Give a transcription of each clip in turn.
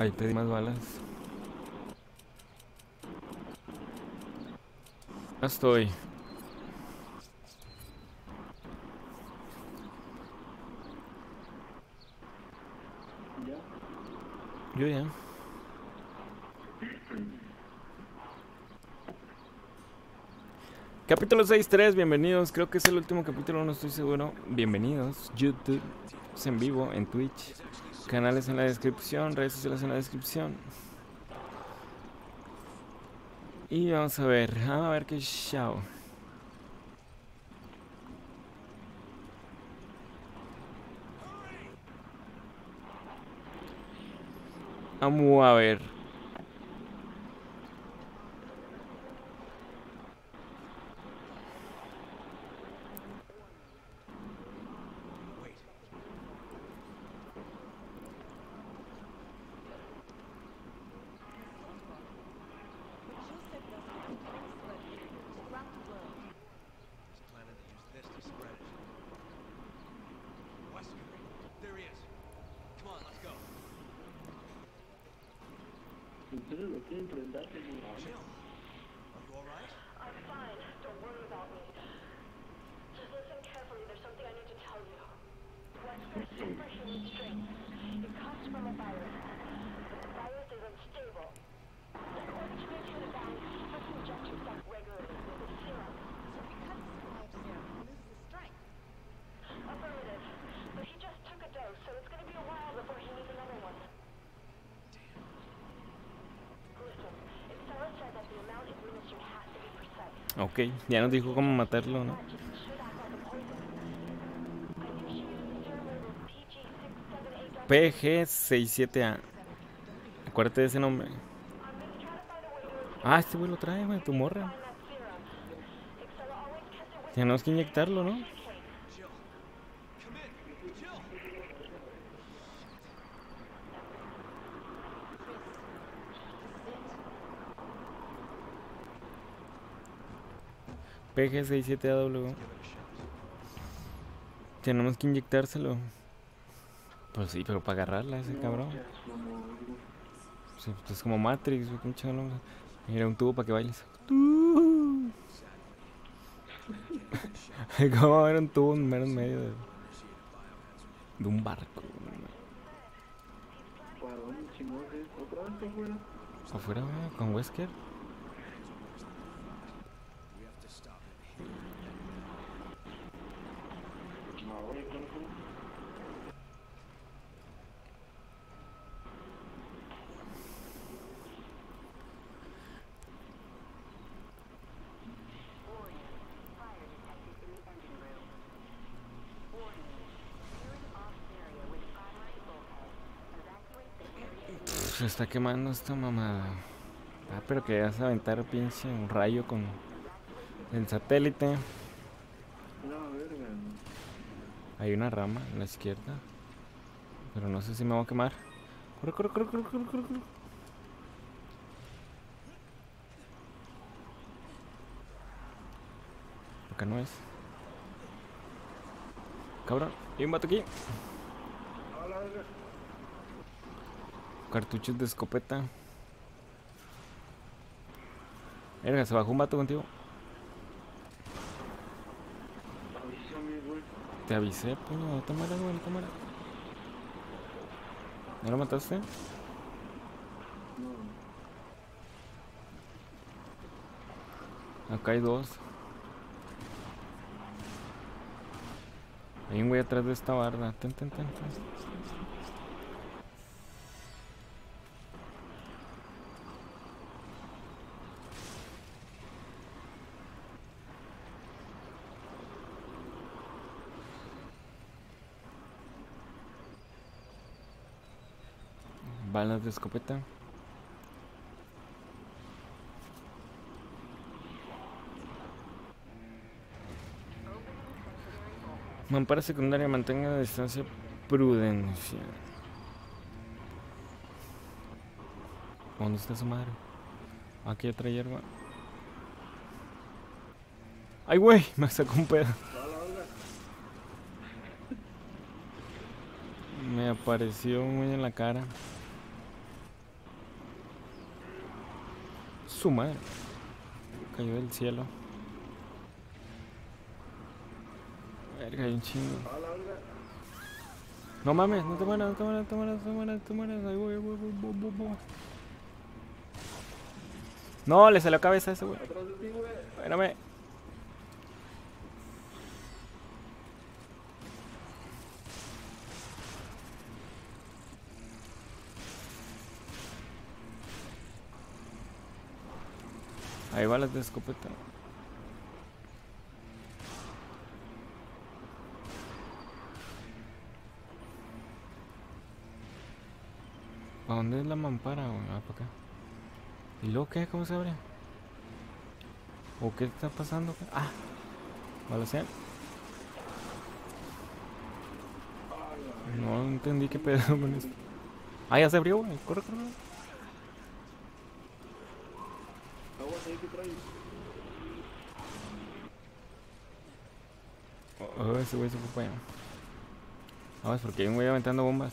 Ahí te di más balas. Ya estoy. Yo ya. Capítulo 6.3, bienvenidos. Creo que es el último capítulo, no estoy seguro. Bienvenidos. YouTube es en vivo, en Twitch. Canales en la descripción, redes sociales en la descripción. Y vamos a ver qué chao. Vamos a ver. Ok, ya nos dijo cómo matarlo, ¿no? PG67A. Acuérdate de ese nombre. Ah, este güey lo trae, güey, tu morra. Tenemos que inyectarlo, ¿no? PG67AW. Tenemos que inyectárselo. Pues sí, pero para agarrarla ese cabrón. Sí, pues es como Matrix, un chabón. Mira, un tubo para que bailes. ¿Cómo era un tubo en medio de un barco? ¿Afuera, con Wesker? Se está quemando esta mamada. Ah, pero que vas a aventar pinche un rayo con el satélite. Hay una rama a la izquierda, pero no sé si me voy a quemar. Corre, corre, corre, corre, corre, corre, corre. Acá no es. Cabrón, hay un vato aquí. Cartuchos de escopeta. Verga, se bajó un vato contigo. Te avisé, puño. Tómala, güey, tómala. ¿No lo mataste? No. Acá hay dos. Hay un güey atrás de esta barda. Ten, ten, ten, ten. Balas de escopeta. Mampara secundaria, mantenga a distancia prudencia. ¿Dónde está su madre? Aquí otra hierba. ¡Ay, güey! Me sacó un pedo. Me apareció muy en la cara. Su madre. Cayó del cielo. Verga, hay un chingo. No mames, no te mueras, no te mueras, no te mueras, no te mueras, no te mueras. Ahí voy, voy. No, le salió cabeza a ese güey. Espérame. Ahí va las de escopeta. ¿Para dónde es la mampara, güey? Ah, para acá. ¿Y luego qué? ¿Cómo se abre? ¿O qué está pasando? Ah, balacean. No entendí qué pedo con esto. Ah, ya se abrió, güey. Corre, corre. Oh, ese güey se ocupa ya. Ah, es porque hay un güey aventando bombas.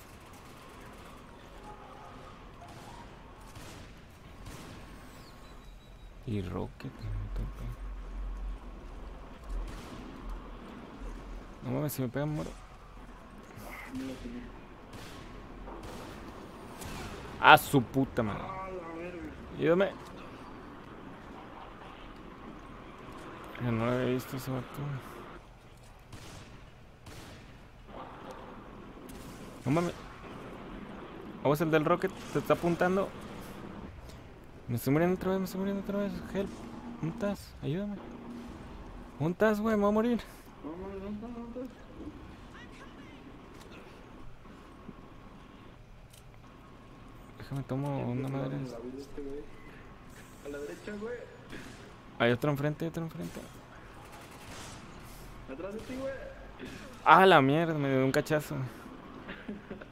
Y Rocket. No mames, si me pegan muero. A su puta madre. Ayúdame. No lo había visto ese vato. No mames. Vamos, el del Rocket te está apuntando. Me estoy muriendo otra vez, me estoy muriendo otra vez. Help. Juntas, ayúdame. Juntas, güey, me voy a morir. Vamos. Déjame tomo una madre. A la derecha, güey. Hay otro enfrente, otro enfrente. Atrás de ti, güey. Ah, la mierda, me dio un cachazo.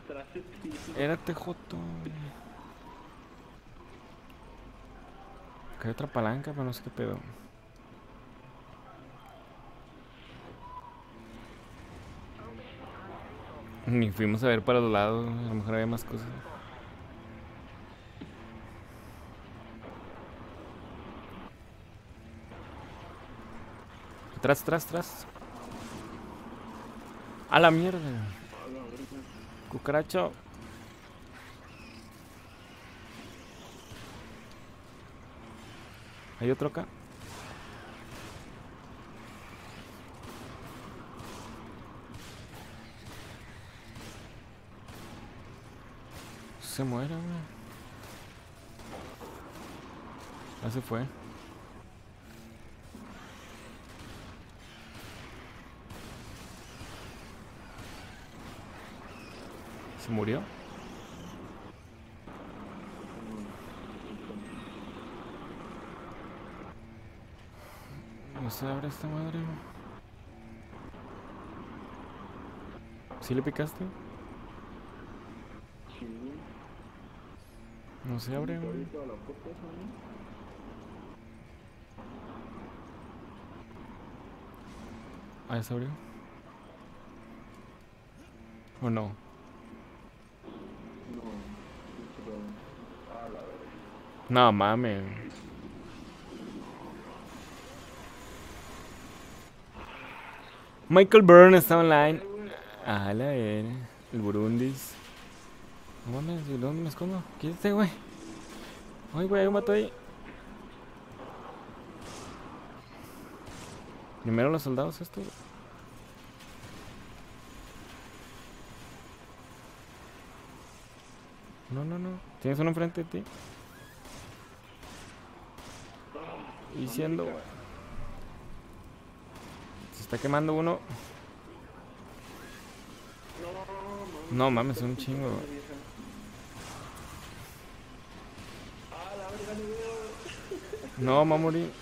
Atrás de ti. Era tejoto. Hay otra palanca, pero no sé qué pedo. Ni fuimos a ver para los lados, a lo mejor había más cosas. Atrás, atrás, atrás. A la mierda. Cucaracho. Hay otro acá. Se muere, güey. Ya se fue. Se murió. No se abre esta madre. ¿Sí le picaste? Sí. No se abre, güey. Ah, ¿se abrió? ¿O no? No. No mames. Michael Byrne está online. A la ver. El Burundis. No mames, ¿dónde me escondo? ¿Quién es este güey? Ay, güey, hay un mato ahí. Primero los soldados, esto. No. Tienes uno enfrente de ti. Y siendo... Está quemando uno. No mames, un chingo. No, me va a morir.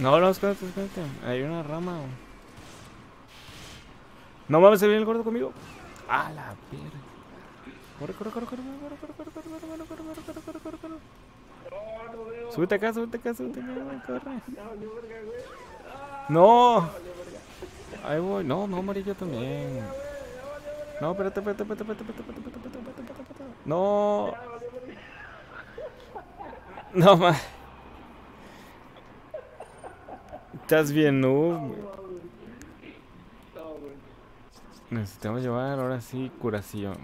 No, no, espérate, espérate. Hay una rama. No mames, se viene el gordo conmigo. A la pierna. Corre. Súbete acá, corre. No. Ahí voy. No, morí yo también. No, espérate. No. No más. ¿Estás bien, noob? Necesitamos llevar ahora sí curación.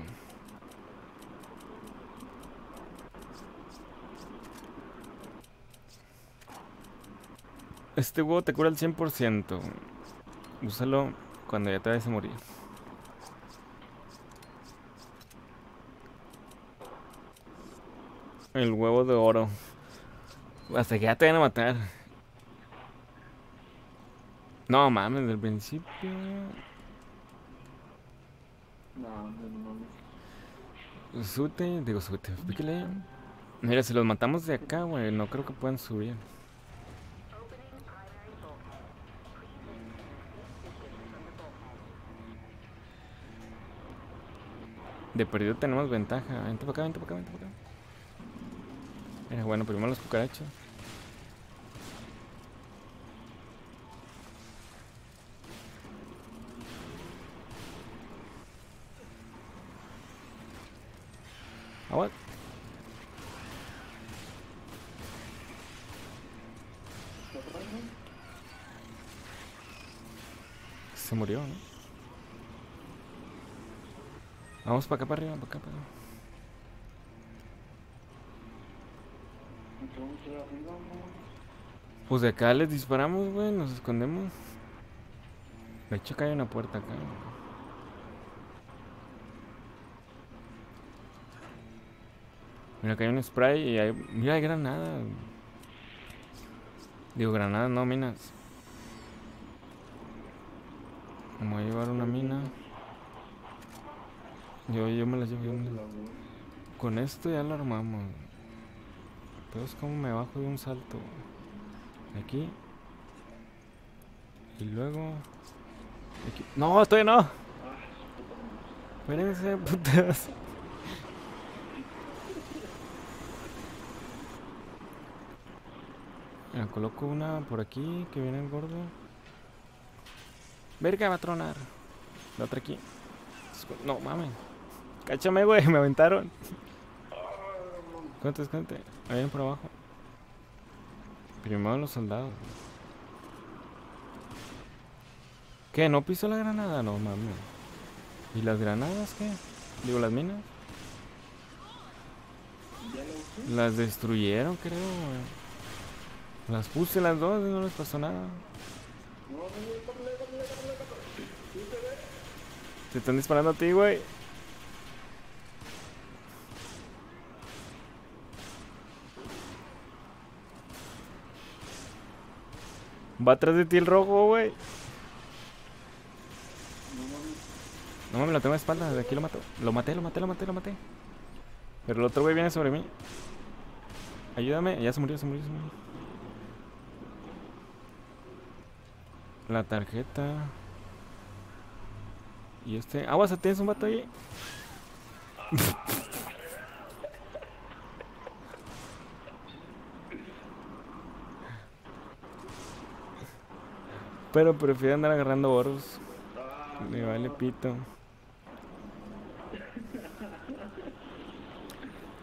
Este huevo te cura al 100%. Úsalo cuando ya te vayas a morir. El huevo de oro. Hasta que ya te van a matar. No mames, desde el principio. No. Sute, digo sute, píquele. Mira, si los matamos de acá, güey, no creo que puedan subir. De perdido tenemos ventaja. Vente para acá, vente para acá, vente para acá. Mira, bueno, primero los cucarachos. What? Se murió, ¿no? Vamos para acá, para arriba, para acá, para arriba. Pues de acá les disparamos, güey, nos escondemos. De hecho, acá hay una puerta acá. Mira que hay un spray y hay... Mira, hay granadas. Digo, granadas, no, minas. Vamos a llevar una mina. Yo me las llevo. Con esto ya lo armamos. Pero es como me bajo de un salto. Aquí. Y luego... Aquí. ¡No, estoy no! Espérense, putas. Mira, coloco una por aquí, que viene el gordo. Verga, va a tronar. La otra aquí. No, mames. Cáchame, güey, me aventaron. Cuente, cuente. Ahí vienen por abajo. Primero los soldados. ¿Qué? ¿No pisó la granada? No, mames. ¿Y las granadas qué? Digo, las minas. Las destruyeron, creo, güey. Las puse las dos y no les pasó nada. Te están disparando a ti, güey. Va atrás de ti el rojo, güey. No mames, lo tengo de espalda, de aquí lo mato. Lo maté, lo maté, lo maté, lo maté. Pero el otro güey viene sobre mí. Ayúdame, ya se murió, se murió, se murió. La tarjeta. Y este... Aguas, tienes un vato ahí. Pero prefiero andar agarrando boros. Me vale pito.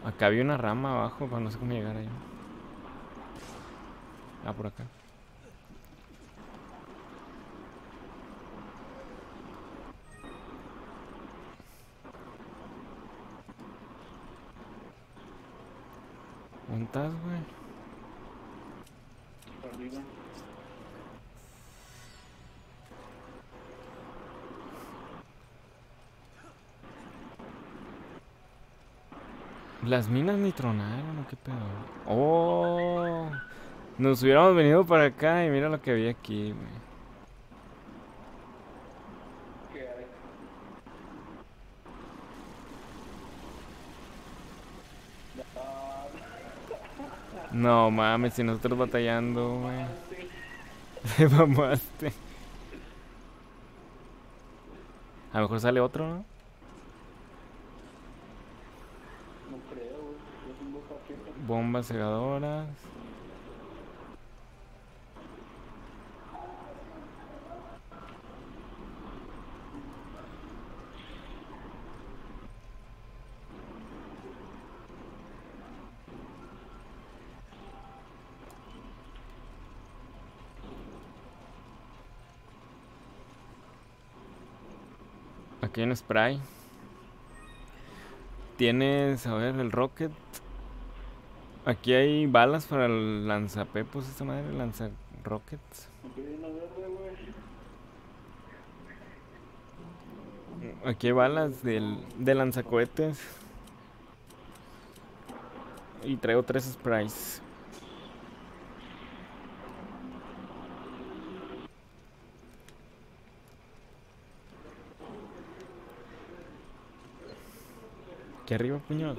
Acá había una rama abajo, pero no sé cómo llegar ahí. Ah, por acá. ¿Dónde estás, güey? Las minas ni tronaron, ¿qué pedo? ¡Oh! Nos hubiéramos venido para acá y mira lo que había aquí, güey. No mames, si nosotros batallando, güey. Te mamaste. A lo mejor sale otro, ¿no? No creo, güey. Bombas cegadoras. Aquí hay un spray. Tienes, a ver, el rocket. Aquí hay balas para el lanzapepos, esta madre, lanzar rockets. Aquí hay balas de lanzacohetes. Y traigo 3 sprays. Aquí arriba, puños.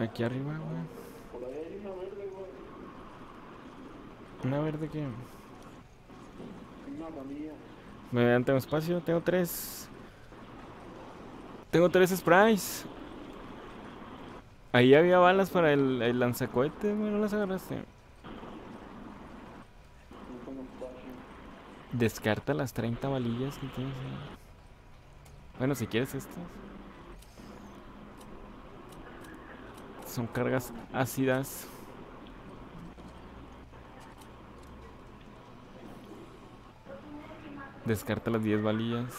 Aquí arriba, güey. Por ahí hay una verde, güey. ¿Una verde qué? Una manilla. Me vean, tengo espacio, tengo 3. Tengo 3 sprays. Ahí había balas para el lanzacohete, güey, no las agarraste. Descarta las 30 balillas que tienes ahí. Bueno, si quieres estas. Son cargas ácidas. Descarta las 10 balillas.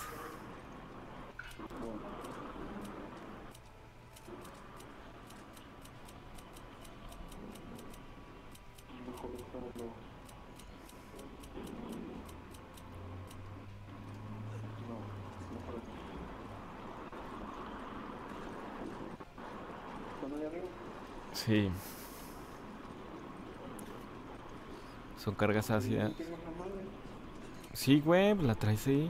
Sí. Son cargas ácidas. Sí, güey, la traes ahí.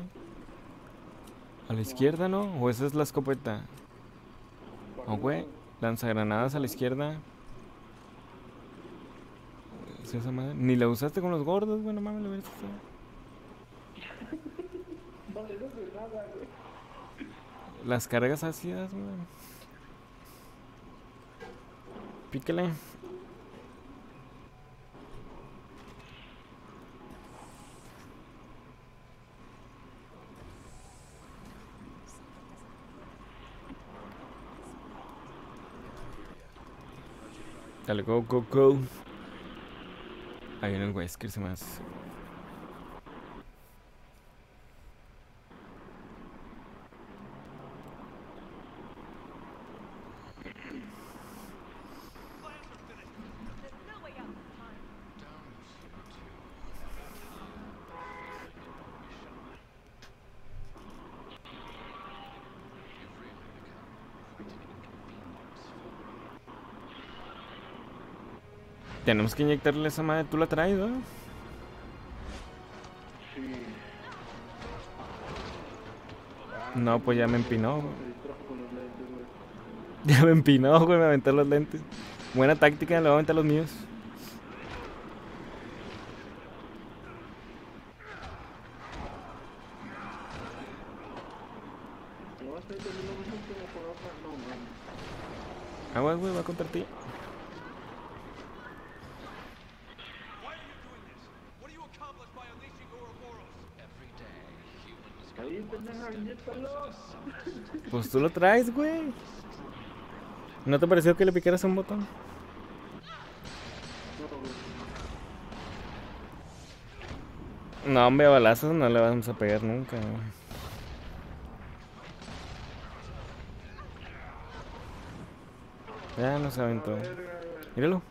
A la izquierda, ¿no? O esa es la escopeta. O, güey, lanzagranadas a la izquierda. ¿Es esa madre? Ni la usaste con los gordos, güey, no mames, la viste. Las cargas ácidas, güey. Píquele. Dale, go, go, go. Ahí viene el güey, escribirse más. Tenemos que inyectarle esa madre, tú la traes, ¿no? Sí. No, pues ya me empinó. Ya me empinó, güey, me aventó los lentes. Buena táctica, le voy a aventar los míos. Aguas, güey, va contra ti. Pues tú lo traes, güey. ¿No te pareció que le picaras un botón? No, hombre, a balazos no le vamos a pegar nunca, güey. Ya nos aventó. Míralo.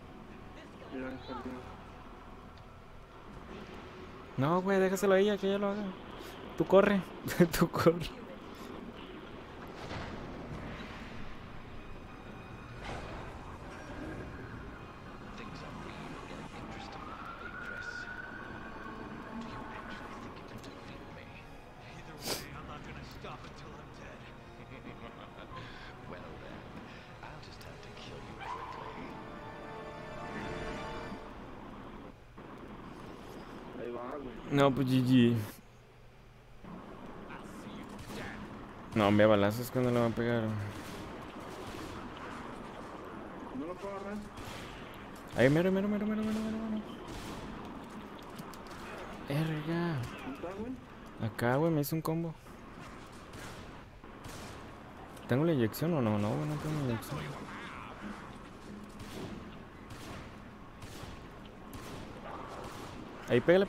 No, güey, déjaselo a ella, que ella lo haga. Tú corre, tú corre. No, pues GG. No, hombre, a balazos cuando le van a pegar. ¿No lo puedo agarrar? Ahí, mero. Erga. Acá, güey, me hizo un combo. ¿Tengo la inyección o no? No, güey, no tengo la inyección. Ahí, pégala.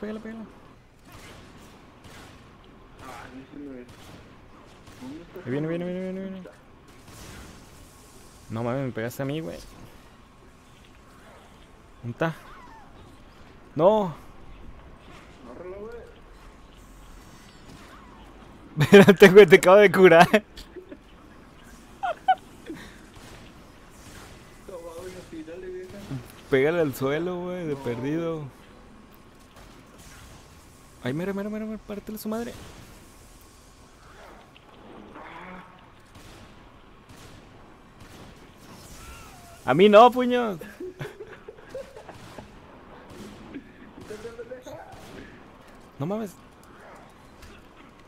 Viene. No mames, me pegaste a mí, güey. ¿Dónde está? ¡No! ¡Márralo, güey! Espérate, güey, te acabo de curar. Pégale al suelo, güey, de perdido. Ay, mira, pártele su madre. A mí no, puños. No mames.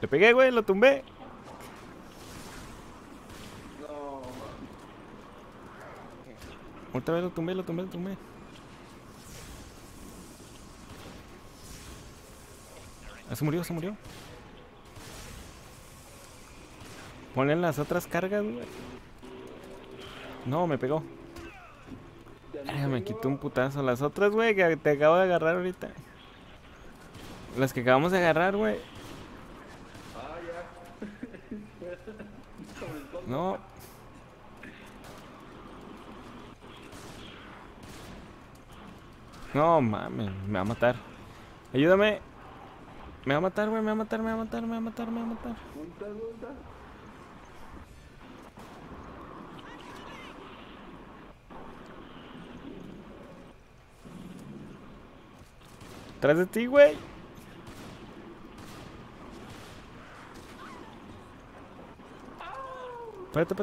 Le pegué, güey, lo tumbé. No. Otra vez lo tumbé. Ah, se murió. Ponen las otras cargas, güey. No, me pegó. Ay, me quitó un putazo. Las otras, güey, que te acabo de agarrar ahorita. Las que acabamos de agarrar, güey. Ah, ya. No. No, mames. Me va a matar. Ayúdame. Me va a matar. Atrás de ti, güey. Párate.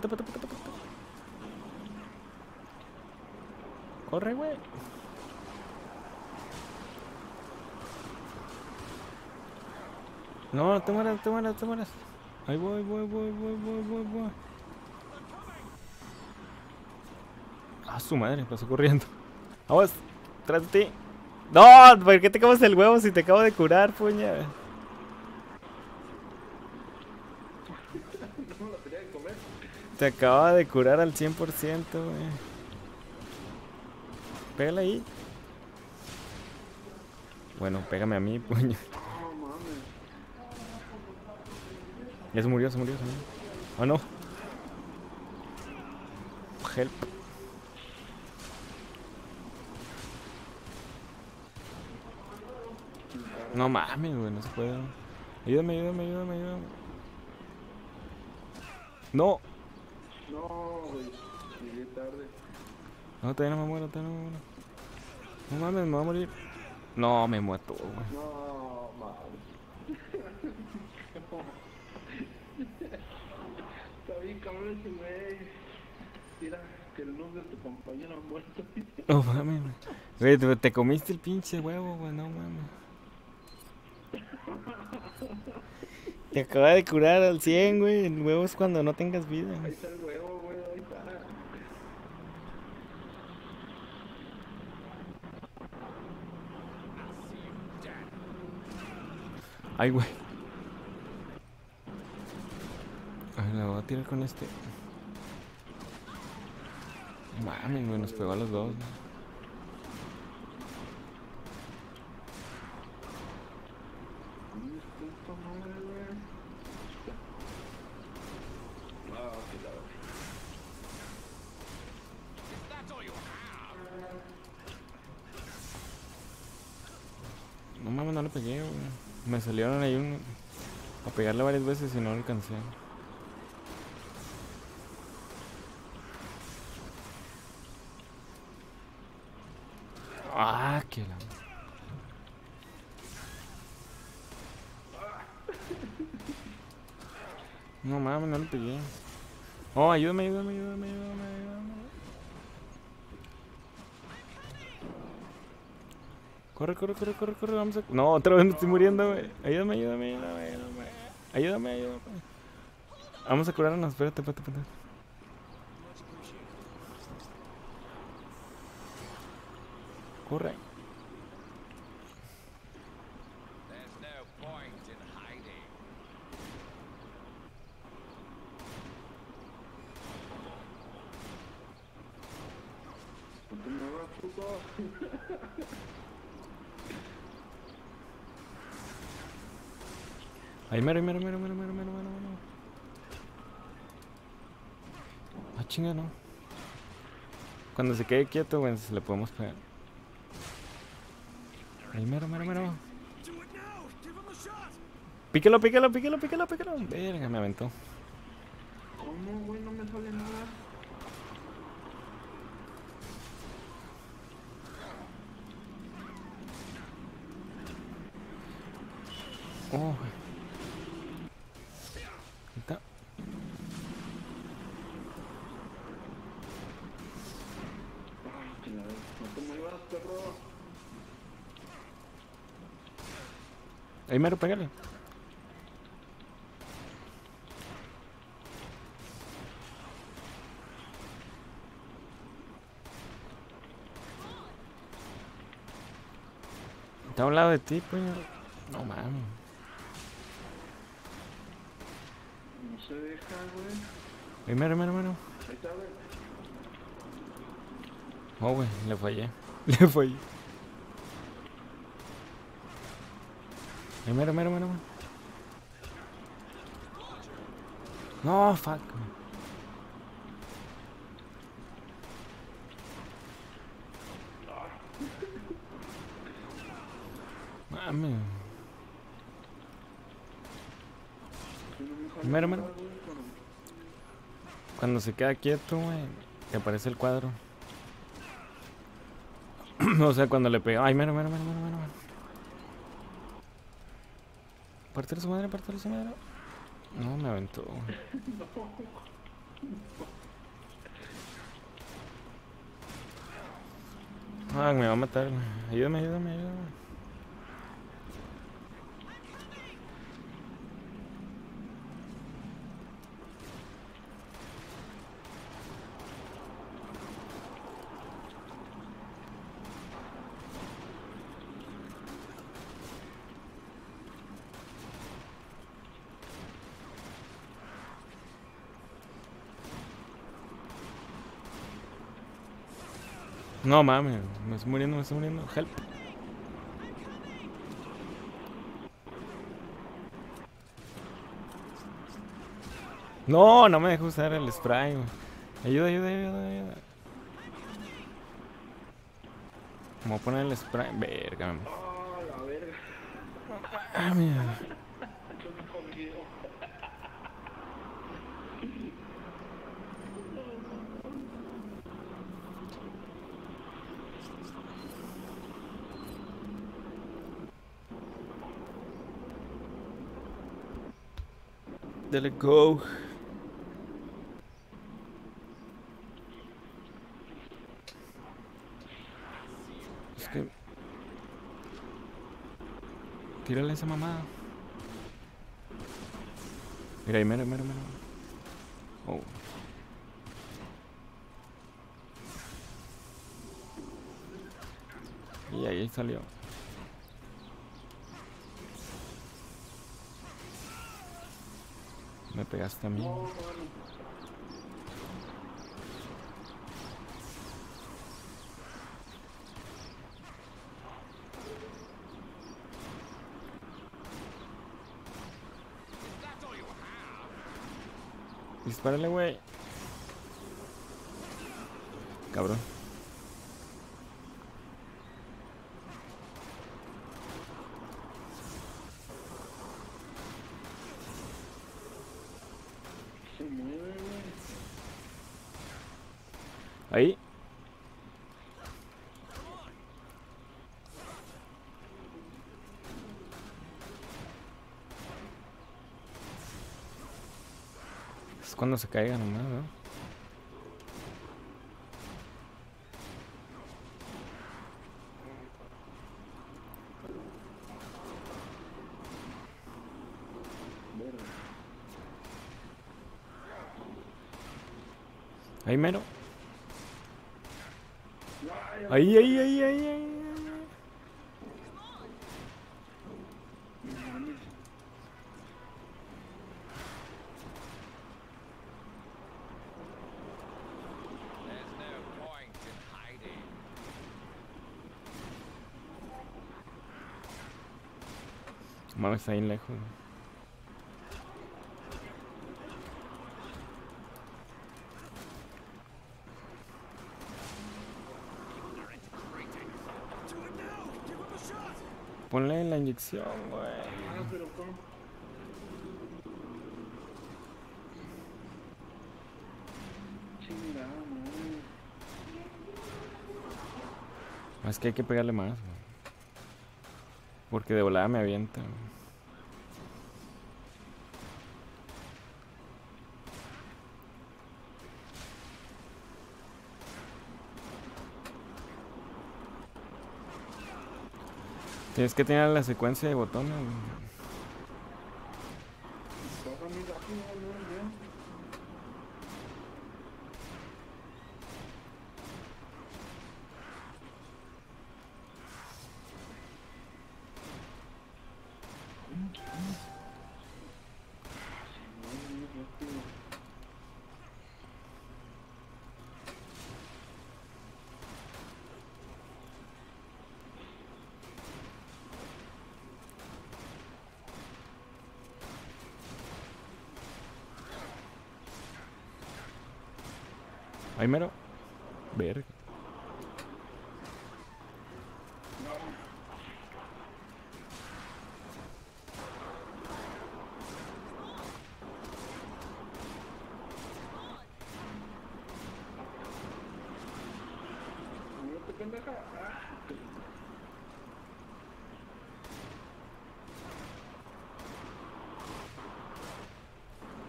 Corre, güey. No, te mueras. Ahí voy. Ah, su madre, pasó corriendo. Vamos, atrás de ti. No, ¿por qué te comes el huevo si te acabo de curar, puña? Te acaba de curar al 100%, güey. Pégale ahí. Bueno, pégame a mí, puña. Ya se murió. Ah, no. Help. No mames, güey, no se puede. Ayúdame. No. No, güey. Llegué tarde. No, todavía no me muero. No mames, me voy a morir. No, me muerto, güey. No, mames. Está bien, cabrón, ese güey. Mira, que el nombre de tu compañero ha muerto. No mames, güey. Güey, te comiste el pinche huevo, güey, no mames. Te acaba de curar al 100, güey. El huevo es cuando no tengas vida. Ahí está el huevo, güey. Ahí está. Ay, güey. Ay, la voy a tirar con este. Mami, güey, nos pegó a los dos, güey. No mames, no le pegué, güey. Me salieron ahí a pegarle varias veces y no lo alcancé. Ah, qué la... No mames, no le pegué. Oh, ayúdame. Corre, vamos a... No, otra vez me estoy muriendo, güey. Ayúdame. Vamos a curarnos, espérate. Corre. Ahí mero. Ah, chinga, no. Cuando se quede quieto, güey, se le podemos pegar. Ahí mero. Píquelo. Verga, me aventó. ¿Cómo, güey? No me sale nada. Oh, está. Ahí mero, pégale. Está a un lado de ti, pues. No mames. Se deja, güey. Hey, mero. Ahí está, güey. Oh, güey, le fallé. Hey, mero. No, fuck. Mami. Mero. Cuando se queda quieto, güey, te aparece el cuadro. O sea, cuando le pega. Ay, mero. Partele su madre. No, me aventó. Ah, me va a matar, güey. Ayúdame. No mames, me estoy muriendo, help. No me deja usar el spray, güey. Ayuda. Me voy a poner el spray, verga. Oh, la verga. Ah, mira. Dale go. Es que... tírale esa mamada. Mira, ahí mero. Oh. Y ahí salió. Me pegaste a mí. Dispárale, güey. Cabrón. Ahí. Es cuando se caiga nomás, ¿no? Ahí mero. Ahí. Mames, ahí lejos. Ponle la inyección, güey. Ah, pero ¿cómo? Chingada, güey. Es que hay que pegarle más, güey. Porque de volada me avienta, güey. Tienes que tener la secuencia de botones. Ahí mero. Verga.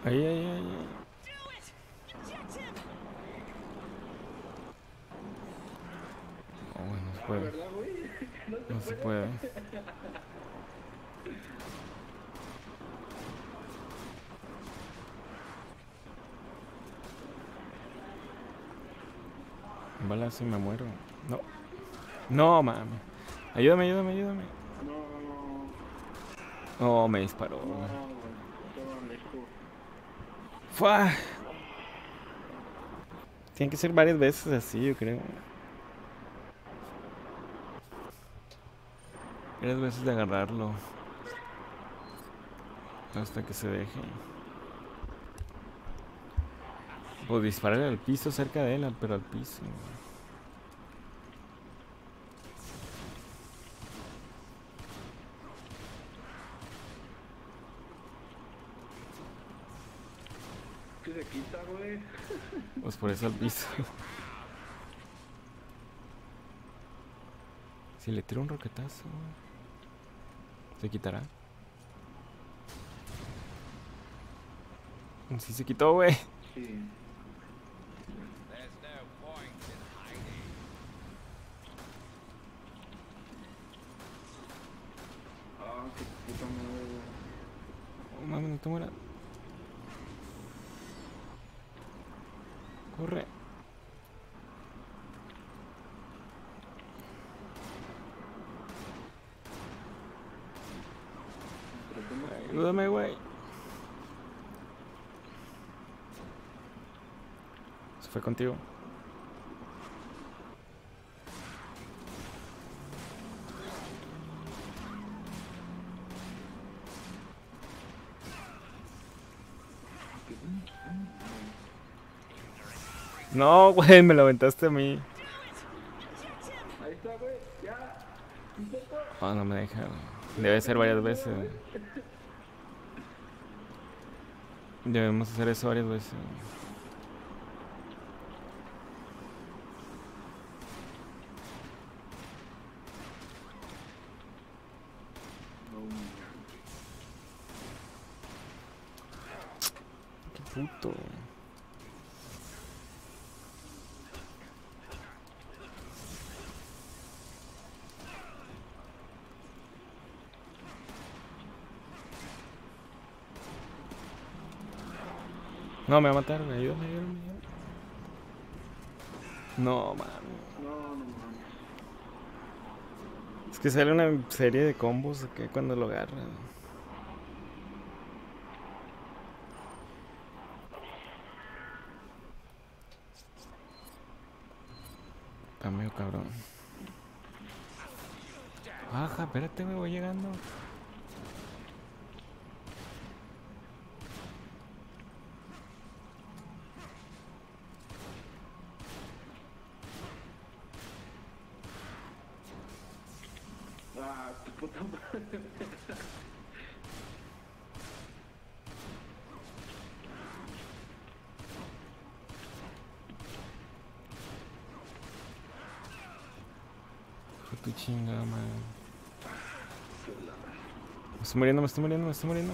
Ahí, ahí, ahí. No se puede. Bala si me muero. No. No, mami. Ayúdame, ayúdame, ayúdame. No, me disparó. Fua. Tiene que ser varias veces así, yo creo. Tres veces de agarrarlo hasta que se deje. O dispararle al piso cerca de él, pero al piso. ¿Qué se quita, güey? Pues por eso al piso. Si le tiro un roquetazo, ¿se quitará? Sí se quitó, güey. Sí. Oh, mami, no te mueras. Corre. Ayúdame, güey. Se fue contigo. No, güey, me lo aventaste a mí. Ahí está, güey, ya. Oh, no me deja. Debe ser varias veces, güey. Debemos hacer eso varias veces. Qué puto. No, me va a matar, me ayuda, me ayuda, me ayuda. No, mami. No, no, no. Es que sale una serie de combos que cuando lo agarran. Está medio cabrón. Baja, espérate, me voy llegando. Ah, puta madre. Putinga, mano. Estamos morrendo.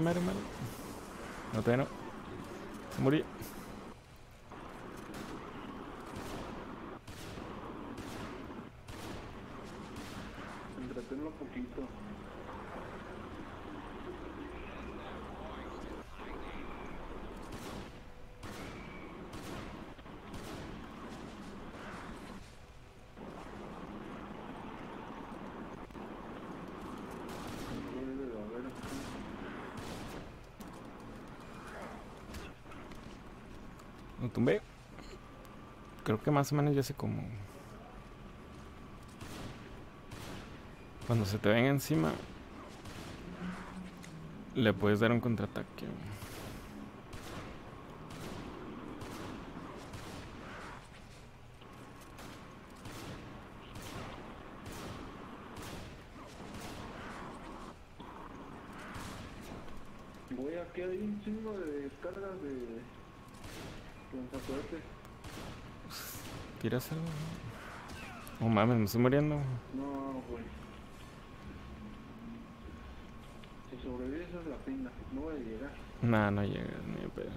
Mero. No, todavía no. Se murió. Entretenlo un poquito. Lo tumbé. Creo que más o menos ya sé cómo. Cuando se te venga encima, le puedes dar un contraataque. Voy a quedar un chingo de descargas de... ¿Tiras algo? No mames, me estoy muriendo. No, güey. Si sobrevives es la pena. No voy a llegar. Nah, no llegas, ni pedo.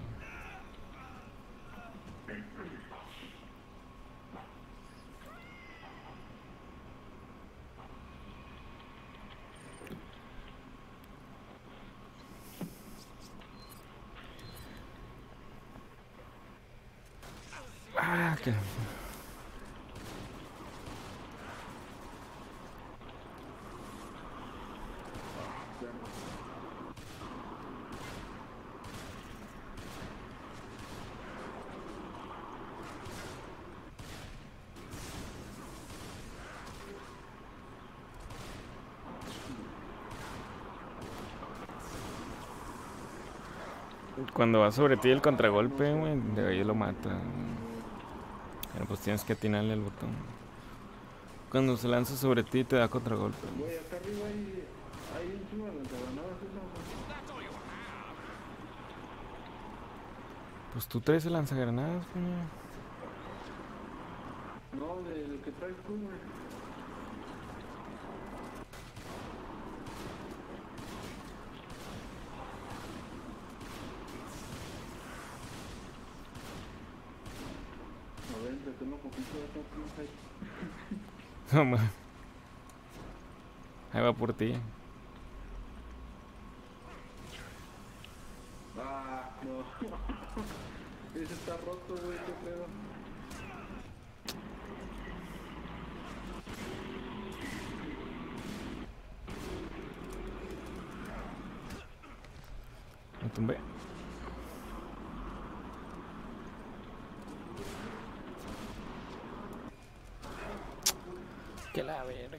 Cuando va sobre ti el contragolpe, güey, de ahí lo mata. Pero pues tienes que atinarle al botón. Cuando se lanza sobre ti te da contragolpe. Güey, acá arriba hay un chingo de lanzagranadas, ¿no? Pues tú traes el lanzagranadas, güey. No, del que traes tú, güey. No mames. Ahí va por ti. Ah, no. Ese está roto, güey, qué pedo. Me tumbé. Que la verga.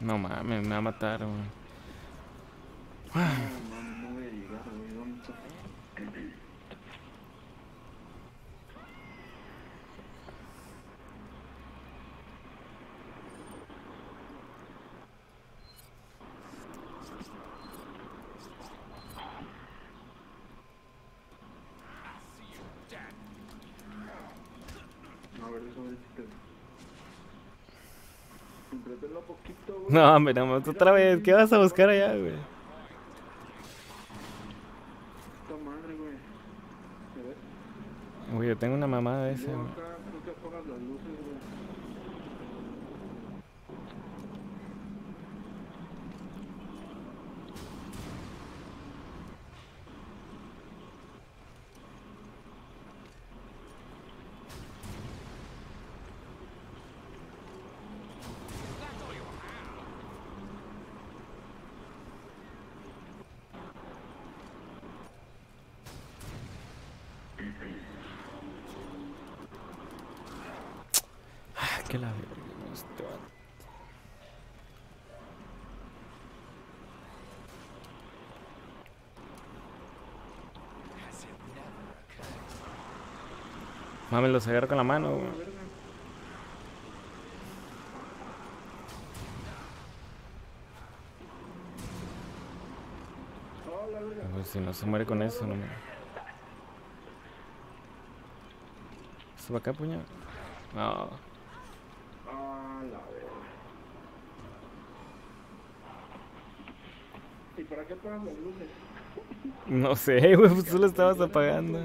No mames, me va a matar, güey. No, hombre, no, otra vez, ¿qué vas a buscar allá, güey? Puta madre, güey. ¿Me ves? Güey, yo tengo una mamada de ese, güey. Nunca apagas las luces, güey. que la verga. Mames, los agarro con la mano, güey. Pues si no se muere con eso, no me... ¿Esto va acá, puñal? No. ¿Y para qué apagan las luces? No sé, güey, pues tú lo estabas apagando.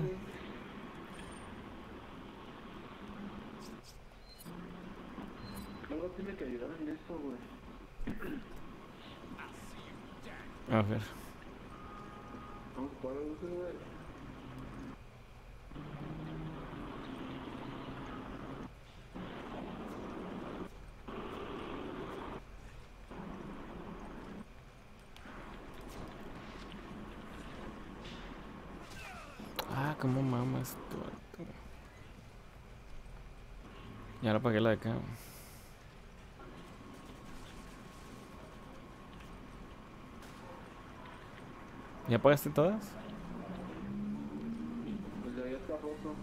A ver. Ah, como mamas tú. Ya la apagué la de acá. ¿Ya apagaste todas? Pues ya está roto.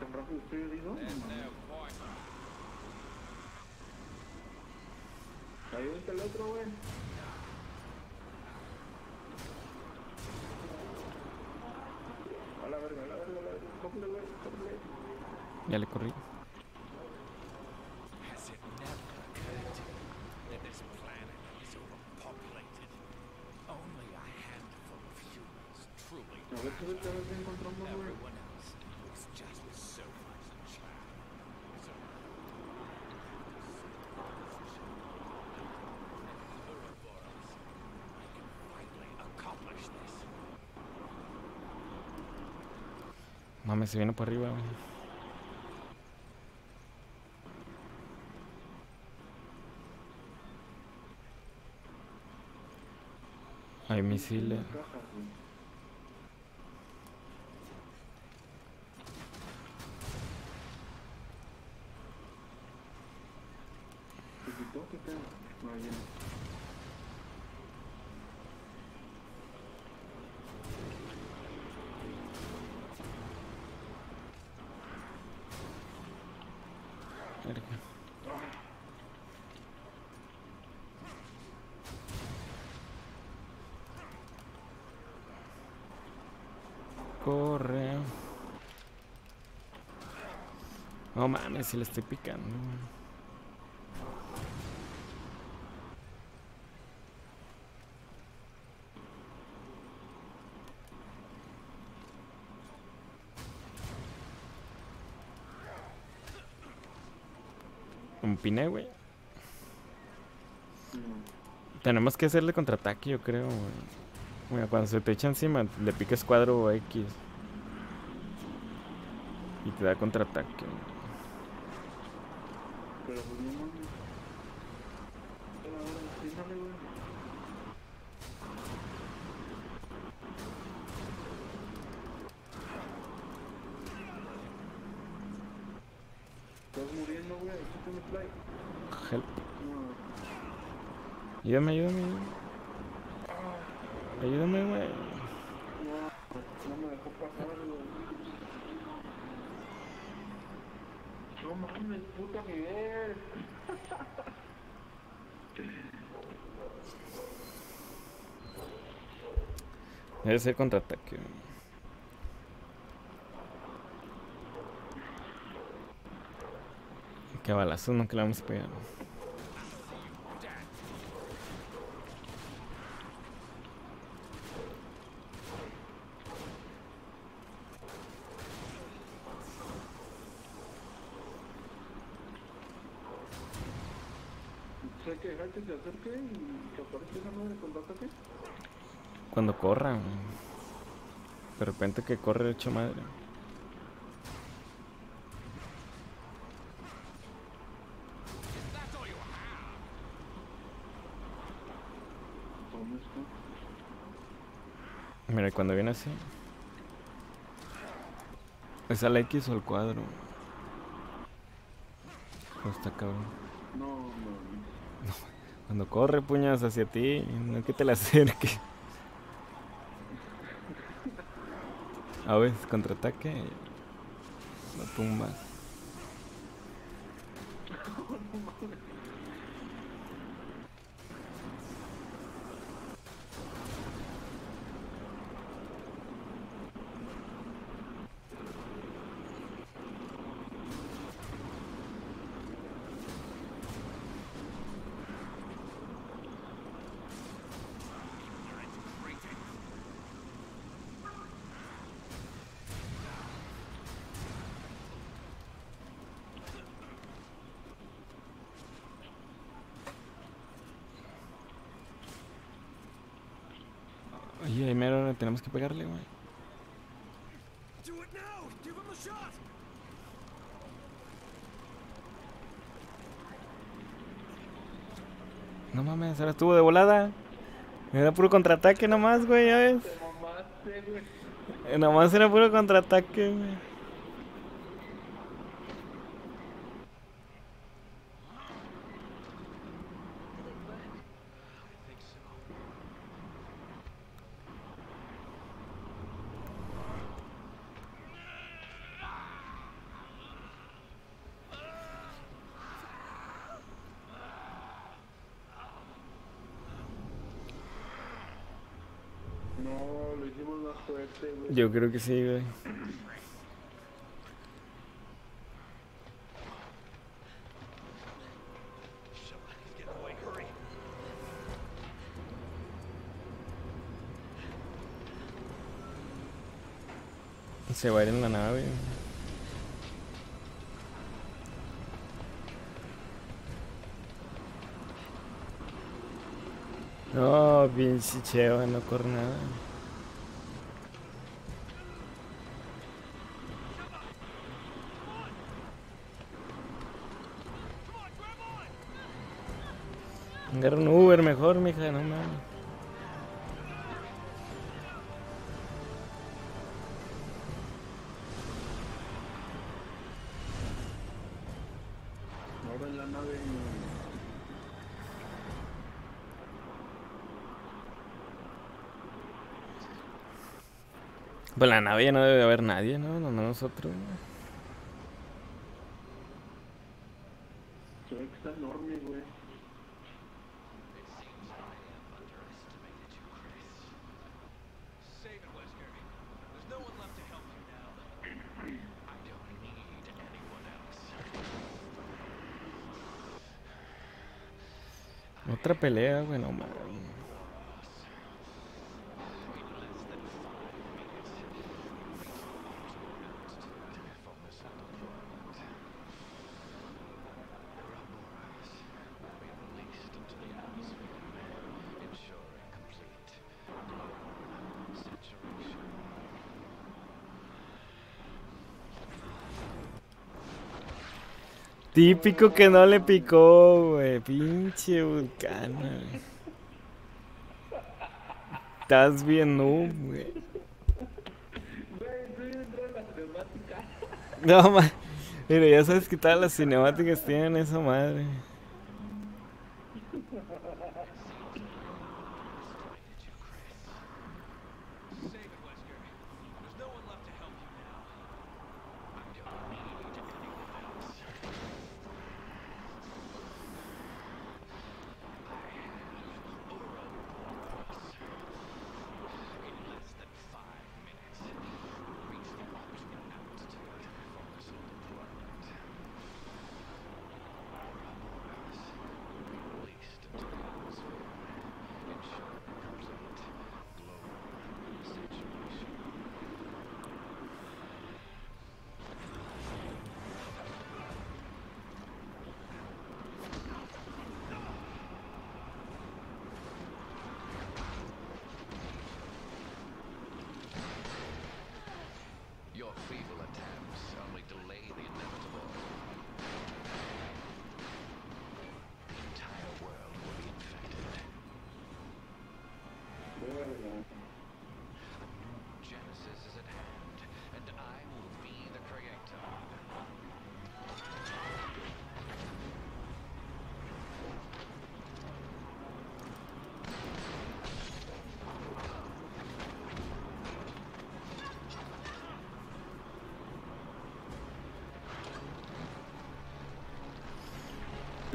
¿Tan rápido estoy herido? Ahí está el otro, güey. A la verga, cómprale, güey, Ya le corrí. Mames, se viene para arriba, güey. Hay misiles. Corre. No mames, si le estoy picando. Un piné, güey. Tenemos que hacerle contraataque, yo creo, güey. Mira, cuando se te echa encima, le piques cuadro o X y te da contraataque. Pero pues no mames. Sí, dale, güey. Estás muriendo, güey. Échate un play. Help. Ayúdame, ayúdame. Ayúdame, güey. No me dejó pasar, güey. No mames, puta nivel. Debe ser contraataque. Qué balazo, no que le vamos a pegar. Cuando corra, man. De repente que corre hecho madre. Mira, cuando viene así, ¿es al X o al cuadro? No, está cabrón. No. Cuando corre, puñas, hacia ti, no es que te la acerques. A ver, contraataque. No tumbas. Oye, primero tenemos que pegarle, güey. No mames, ahora estuvo de volada. Me da puro contraataque nomás, güey, ya ves. Te mamaste, güey. Nomás era puro contraataque, güey. Yo creo que sí, güey. Se va a ir en la nave. No, pinche Cheva, no corre nada. Agarra un Uber mejor, mija, no mames. Ahora en la nave. Pues la nave ya no debe haber nadie, ¿no? No nosotros. Creo que está enorme, güey. Otra pelea, güey, no mames. Típico que no le picó, güey. Pinche Vulcano, güey. Estás bien noob, güey. No, ma. Mira, ya sabes que todas las cinemáticas tienen esa madre.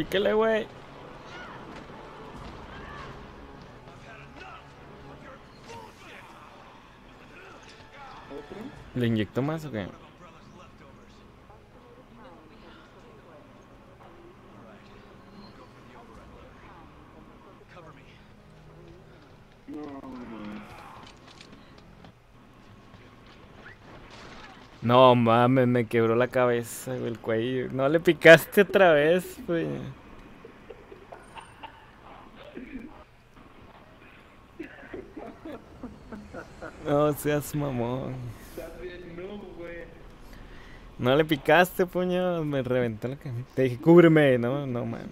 Píquele, güey. ¿Le inyectó más o qué? No mames, me quebró la cabeza, el cuello. No le picaste otra vez, güey. No seas mamón. No le picaste, puño. Me reventó la cabeza. Te dije, cúbreme. No, no mames.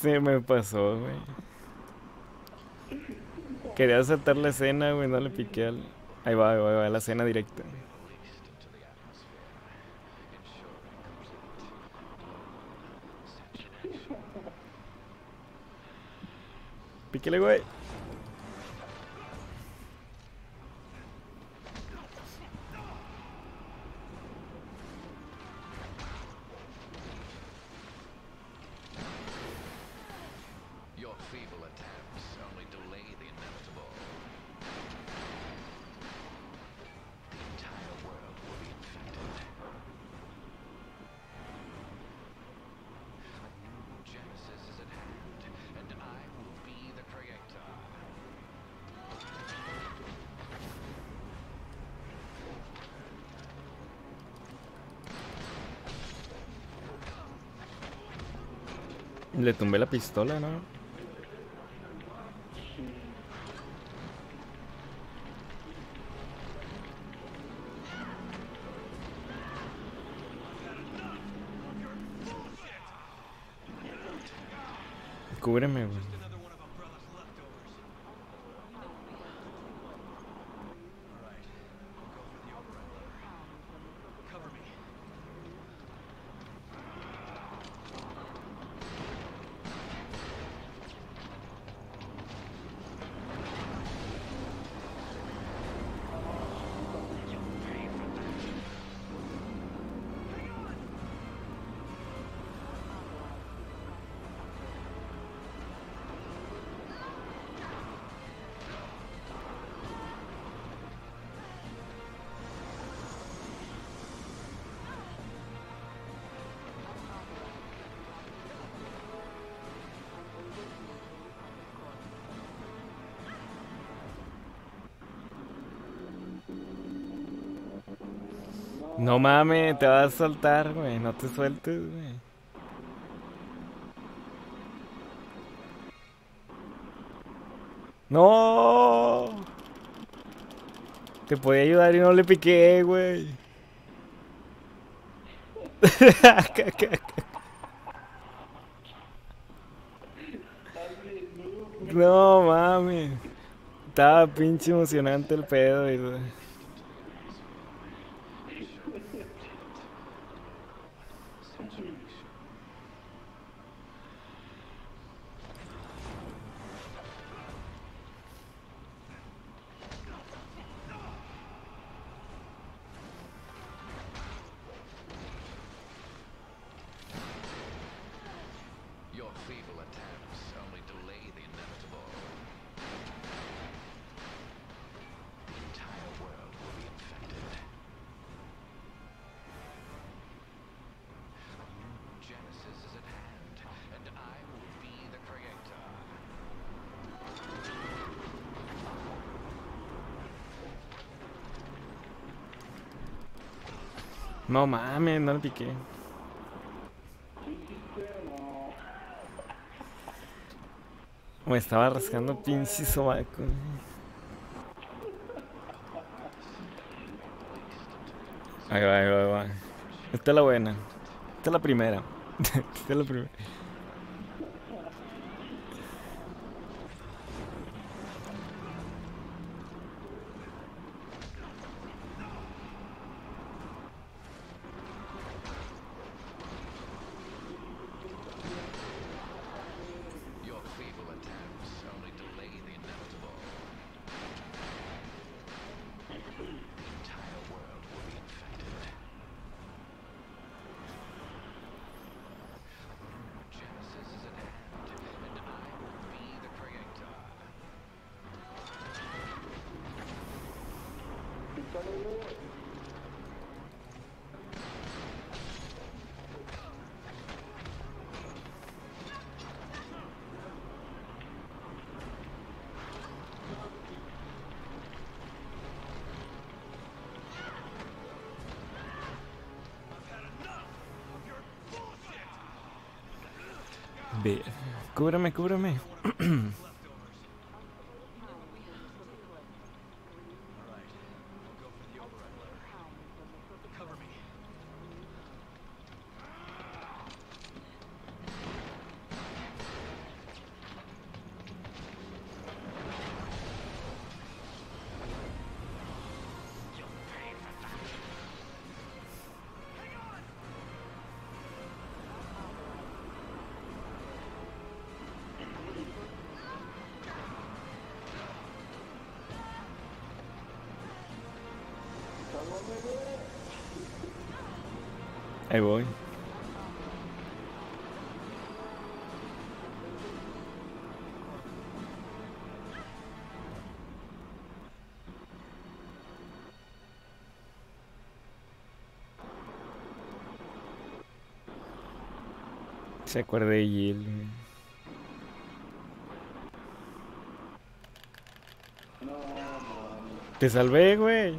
Se me pasó, güey. Quería saltar la escena, güey, no le piqué al... ahí va, la escena directa. Píquele, güey. Le tumbé la pistola, ¿no? Cúbreme, güey. No mames, te vas a saltar, güey. No te sueltes, güey. No. Te podía ayudar y no le piqué, güey. No mames. Estaba pinche emocionante el pedo, güey. No mames, no le piqué. Me estaba rascando pinche sobaco. Ahí va, ahí va, ahí va. Esta es la buena. Esta es la primera. Esta es la primera. B. Cúbreme, cúbreme. Ahí voy. Se acuerda de Jill. Te salvé, güey.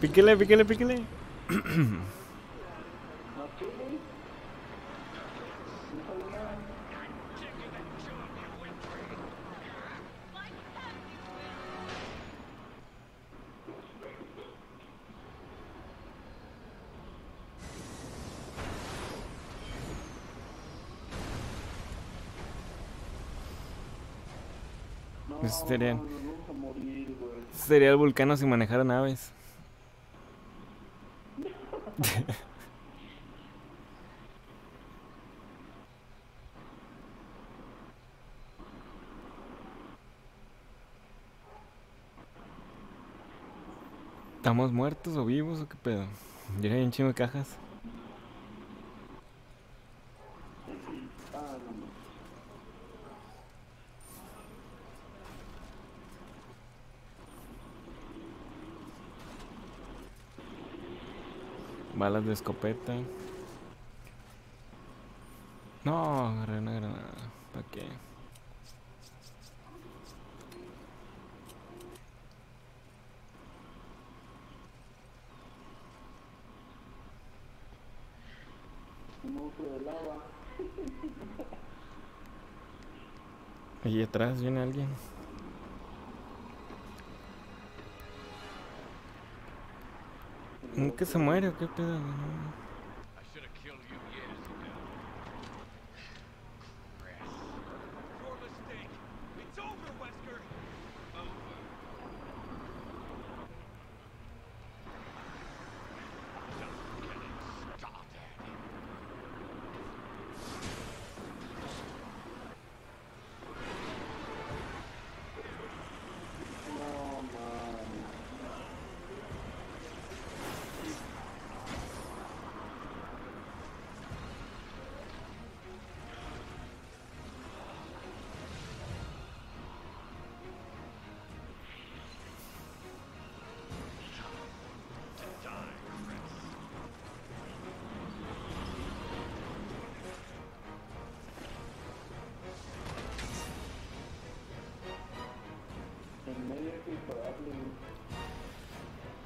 Píquele, píquele, píquele. Sería el Vulcano si manejara naves. ¿Estamos muertos o vivos o qué pedo? Ya hay un chingo de cajas. Balas de escopeta. No, agarré una granada. ¿Para qué? Allí atrás viene alguien. ¿Nunca se muere o qué pedo?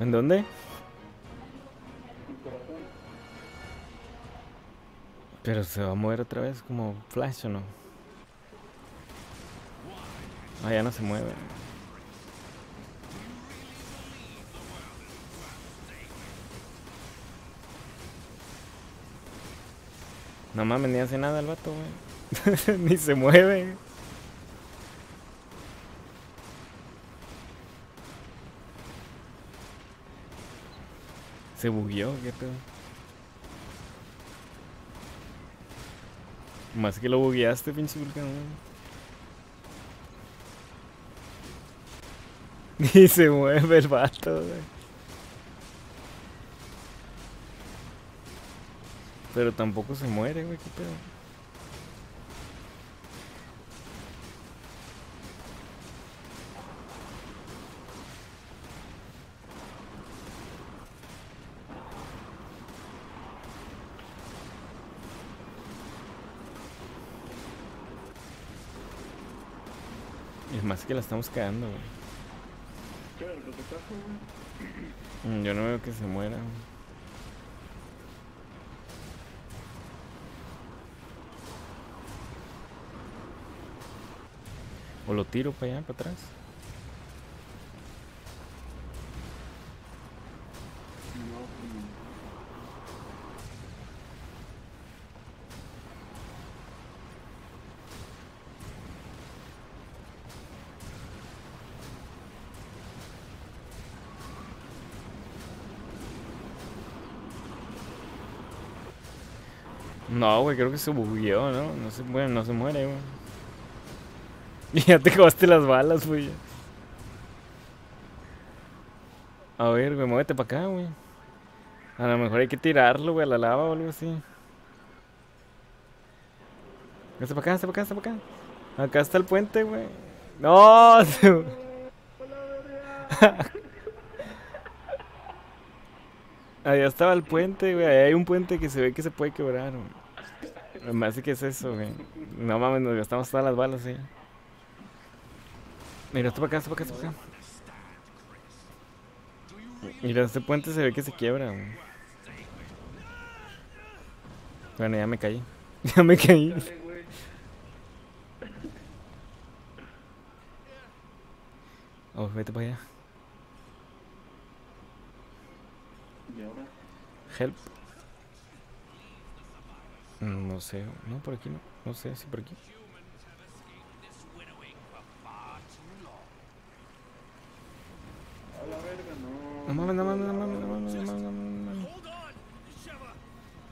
¿En dónde? Pero se va a mover otra vez como Flash, ¿o no? Ah, ya no se mueve. No mames, ni hace nada el vato, güey. Ni se mueve. Se bugueó, qué pedo. Más que lo bugueaste, pinche Vulcano. Y se mueve el vato, güey. Pero tampoco se muere, güey, qué pedo. Que la estamos cagando, güey. Yo no veo que se muera. O lo tiro para allá, para atrás. No, güey, creo que se bugueó, ¿no? No se, bueno, no se muere, güey. Ya te acabaste las balas, güey. A ver, güey, muévete para acá, güey. A lo mejor hay que tirarlo, güey, a la lava o algo así. Está para acá, está para acá, está para acá. Acá está el puente, güey. ¡No! Se... allá estaba el puente, güey. Ahí hay un puente que se ve que se puede quebrar, güey. Me hace que es eso, güey. No mames, nos gastamos todas las balas, sí. Mira, está para acá, está para acá, está para acá. Mira, este puente se ve que se quiebra, güey. Bueno, ya me caí. Ya me caí. Oh, vete para allá. Help. No sé, no, por aquí no. No sé si por aquí. No mames, no mames, no mames, no mames, no mames, no mames.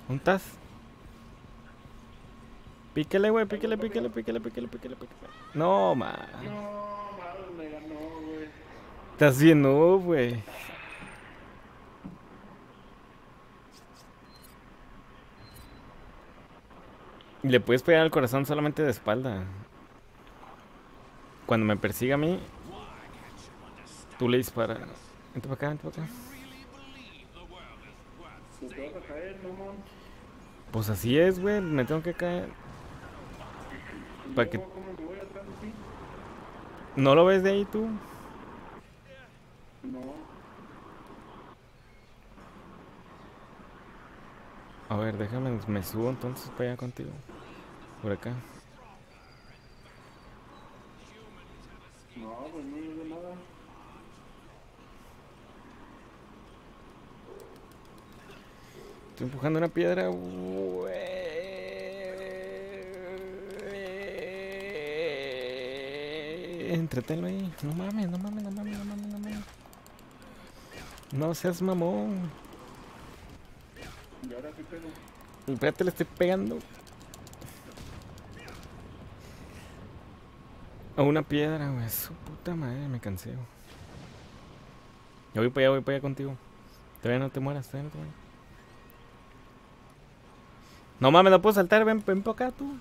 ¿Juntas? Píquele, güey, píquele, píquele, píquele, píquele, píquele, píquele. No, man. No, man, me ganó, güey. Estás bien, no, güey. Le puedes pegar al corazón solamente de espalda. Cuando me persiga a mí, tú le disparas. Vente para acá, vente para acá. Pues así es, güey. Me tengo que caer. Para que... ¿No lo ves de ahí tú? No. A ver, déjame, me subo entonces para allá contigo. Por acá. No, pues no veo nada. Estoy empujando una piedra, güey. Entreténlo ahí. No mames, no mames, no mames, no mames, no mames. No seas mamón. Y ahora te pego. Espérate, le estoy pegando a una piedra, güey. Su puta madre, me cansé. Yo voy para allá contigo. Todavía no te mueras, todavía no te mueras. No mames, no puedo saltar, ven, ven para acá tú.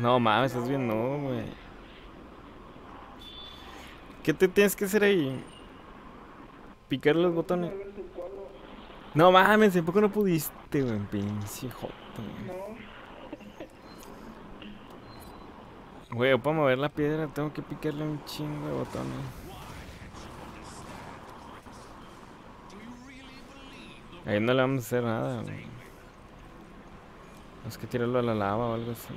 No mames, estás bien, no, güey. ¿Qué te tienes que hacer ahí? Picar los botones. No mames, tampoco no pudiste, güey, pinche joto. Güey, para mover la piedra tengo que picarle un chingo de botones. Ahí no le vamos a hacer nada, güey. Tenemos que tirarlo a la lava o algo así.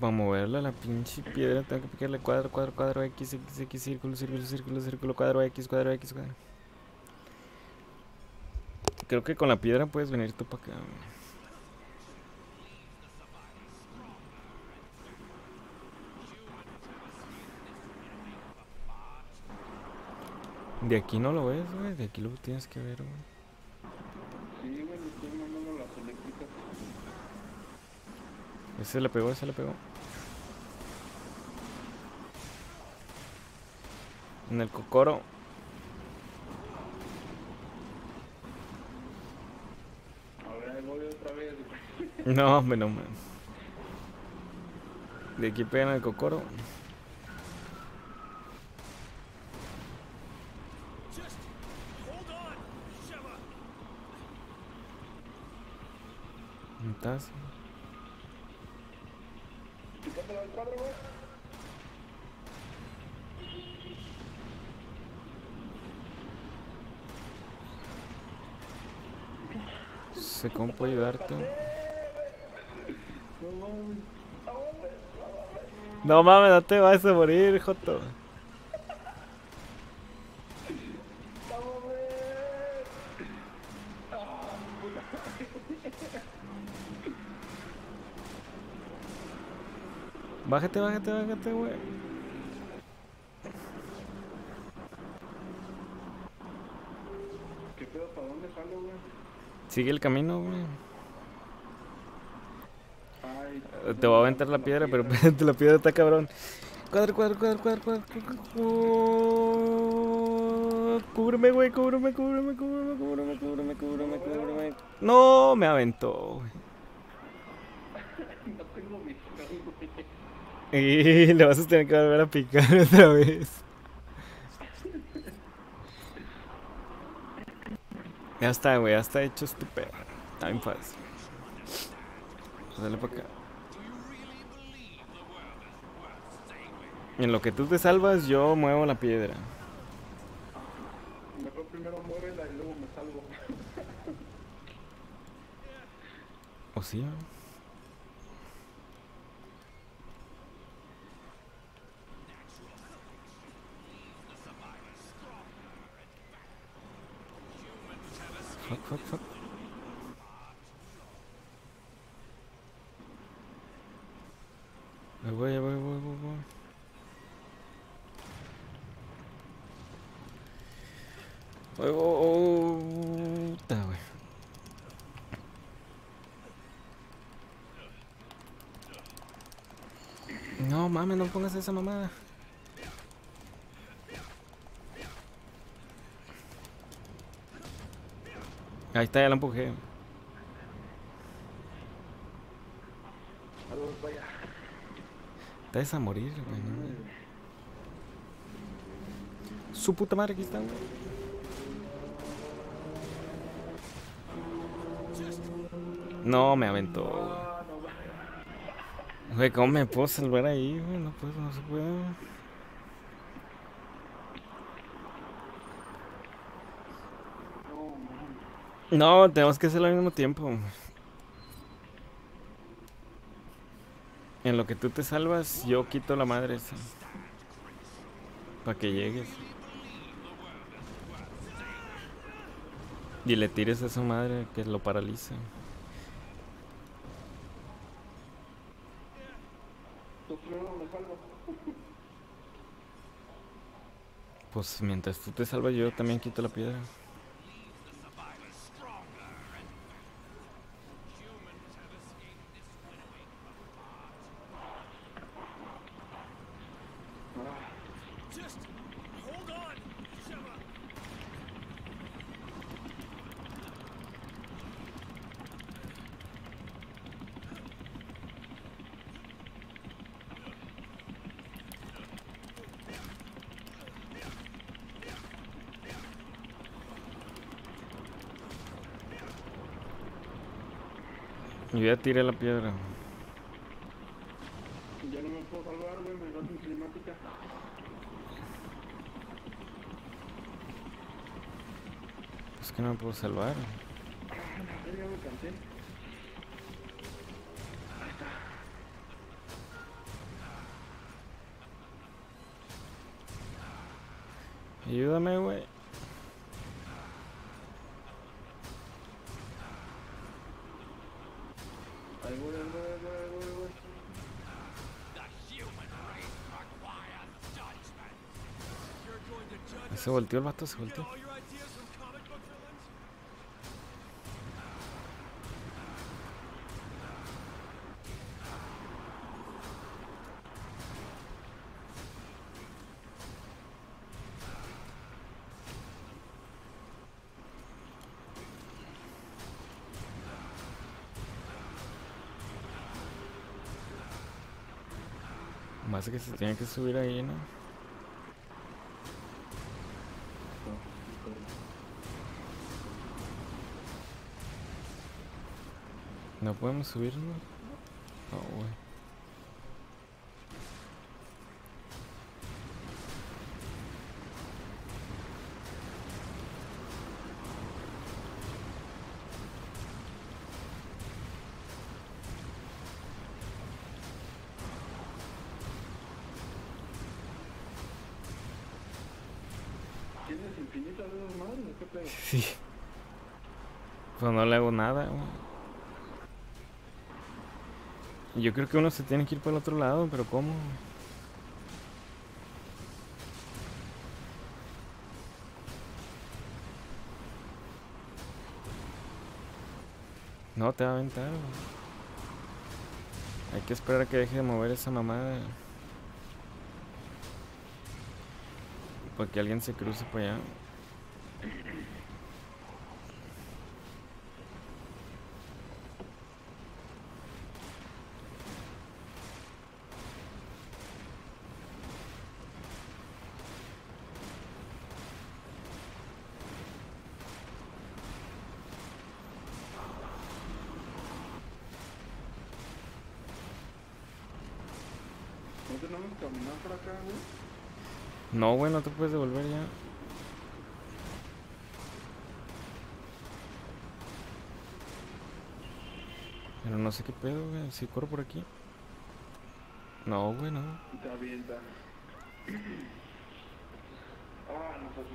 Para moverla la pinche piedra tengo que picarle cuadro, cuadro, cuadro, X, X, X, círculo, círculo, círculo, círculo, cuadro, X, cuadro. Creo que con la piedra puedes venir tú para acá, güey. De aquí no lo ves, güey, de aquí lo tienes que ver, güey. Sí, güey, estoy mandando las eléctricas. Ese le pegó, ese le pegó. En el cocoro. A ver, voy otra vez. No, hombre, no, man. De aquí pegan al cocoro. Fantasma. No sé cómo puedo ayudarte. No mames, no te vas a morir, Joto. Bájate, bájate, bájate, güey. ¿Qué pedo? ¿Para dónde sale, güey? Sigue el camino, güey. Te voy a aventar la piedra, pero la piedra está cabrón. Cuadro, cuadro, cuadro, cuadro, cuadro. Cúbreme, güey, cúbreme, cúbreme, cúbreme, cúbreme, cúbreme, cúbreme, cúbreme. No, me aventó, güey. No tengo visión, güey. Y le vas a tener que volver a picar otra vez. Ya está, güey, ya está hecho este pedo. Está bien fácil. Dale para acá. En lo que tú te salvas, yo muevo la piedra. Mejor primero muévela y luego me salvo. ¿O sí? Fuck, fuck, fuck. Ahí voy, ahí voy, ahí voy, ahí voy. Voy, voy, puta, güey. No mames, no pongas esa mamada. Ahí está, ya la empujé. Te vas a morir, güey. ¿No? Su puta madre, aquí está, güey. No, me aventó, güey. Güey, ¿cómo me puedo salvar ahí, güey? No puedo, no se puede. No, tenemos que hacerlo al mismo tiempo. En lo que tú te salvas, yo quito la madre esa. Para que llegues. Y le tires a su madre que lo paraliza. Pues mientras tú te salvas, yo también quito la piedra. Yo ya tiré la piedra. Ya no me puedo salvar, güey, me da sin climática. Es que no me puedo salvar. Ya me cansé. Ahí está. Ayúdame, güey. Se volteó el vato, se volteó. Más que se tiene que subir ahí, ¿no? ¿No podemos subirnos? Oh, wey. ¿Tienes infinitas veces más? ¿De qué play? Sí. Pues no le hago nada, wey. Yo creo que uno se tiene que ir para el otro lado, pero ¿cómo? No, te va a aventar. Hay que esperar a que deje de mover esa mamada. Para que alguien se cruce para allá. No, güey, no te puedes devolver ya. Pero no sé qué pedo, güey. Si corro por aquí. No, güey, no. Está bien, está bien. Ah, no sé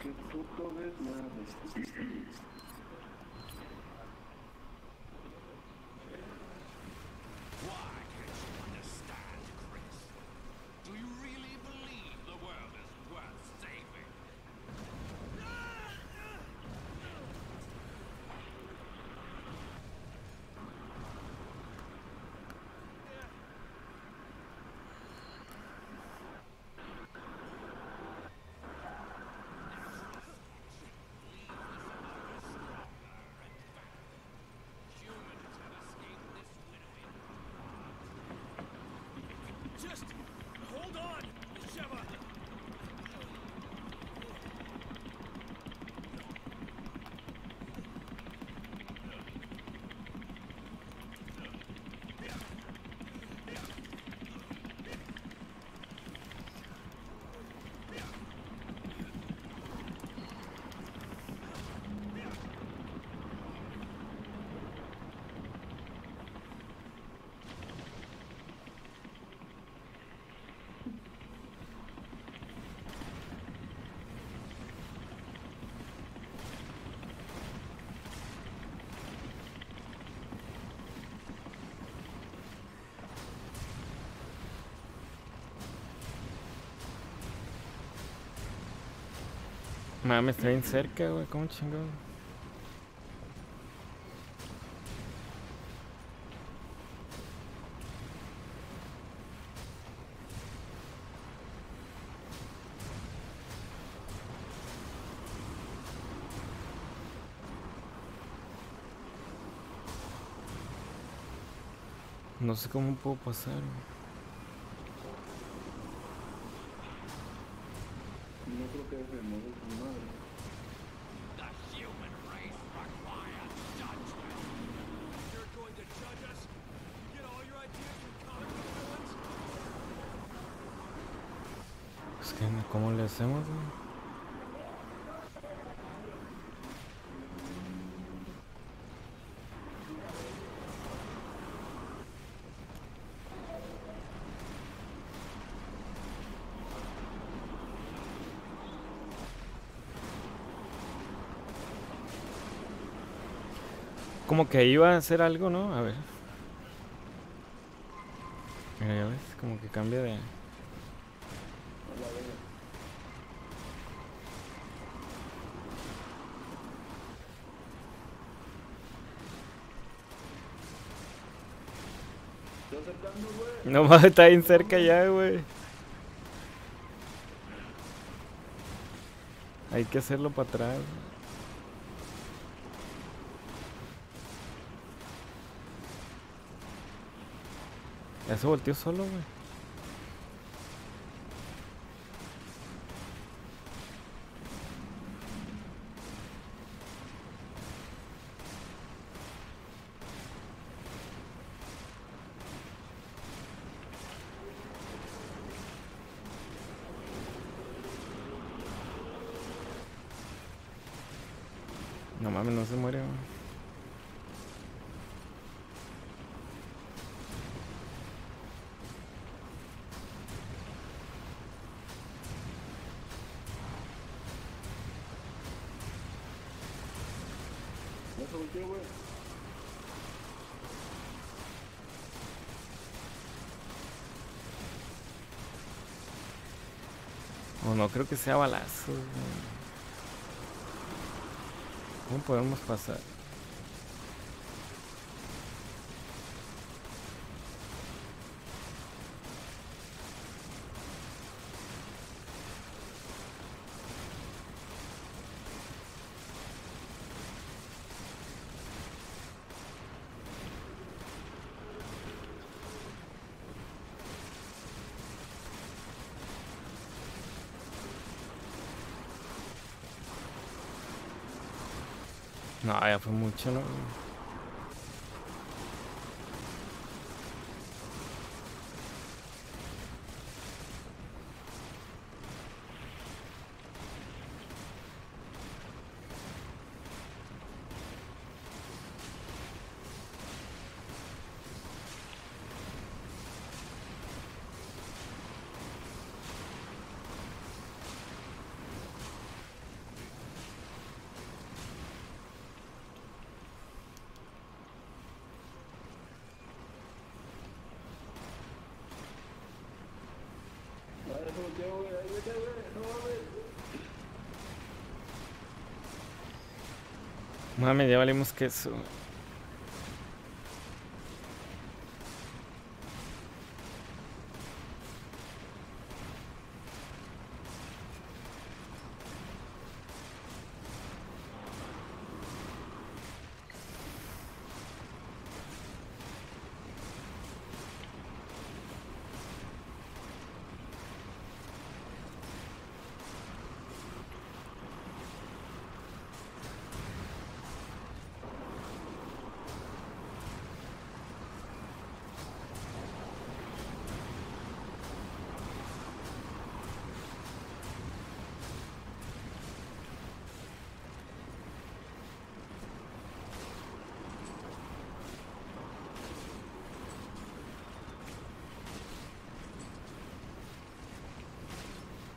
qué. Qué puto desmadre. Mames, está bien cerca, güey, ¿cómo chingado? No sé cómo puedo pasar, güey. ¿Cómo le hacemos, güey? Como que iba a hacer algo, ¿no? A ver. Mira, ya ves, como que cambia de... No más, está bien cerca ya, güey. Hay que hacerlo para atrás. Ya se volteó solo, güey. No mames, no se muere, man. O no creo que sea balazo. ¿Cómo podemos pasar? No, ya fue mucho, ¿no? Mami, ya valimos queso.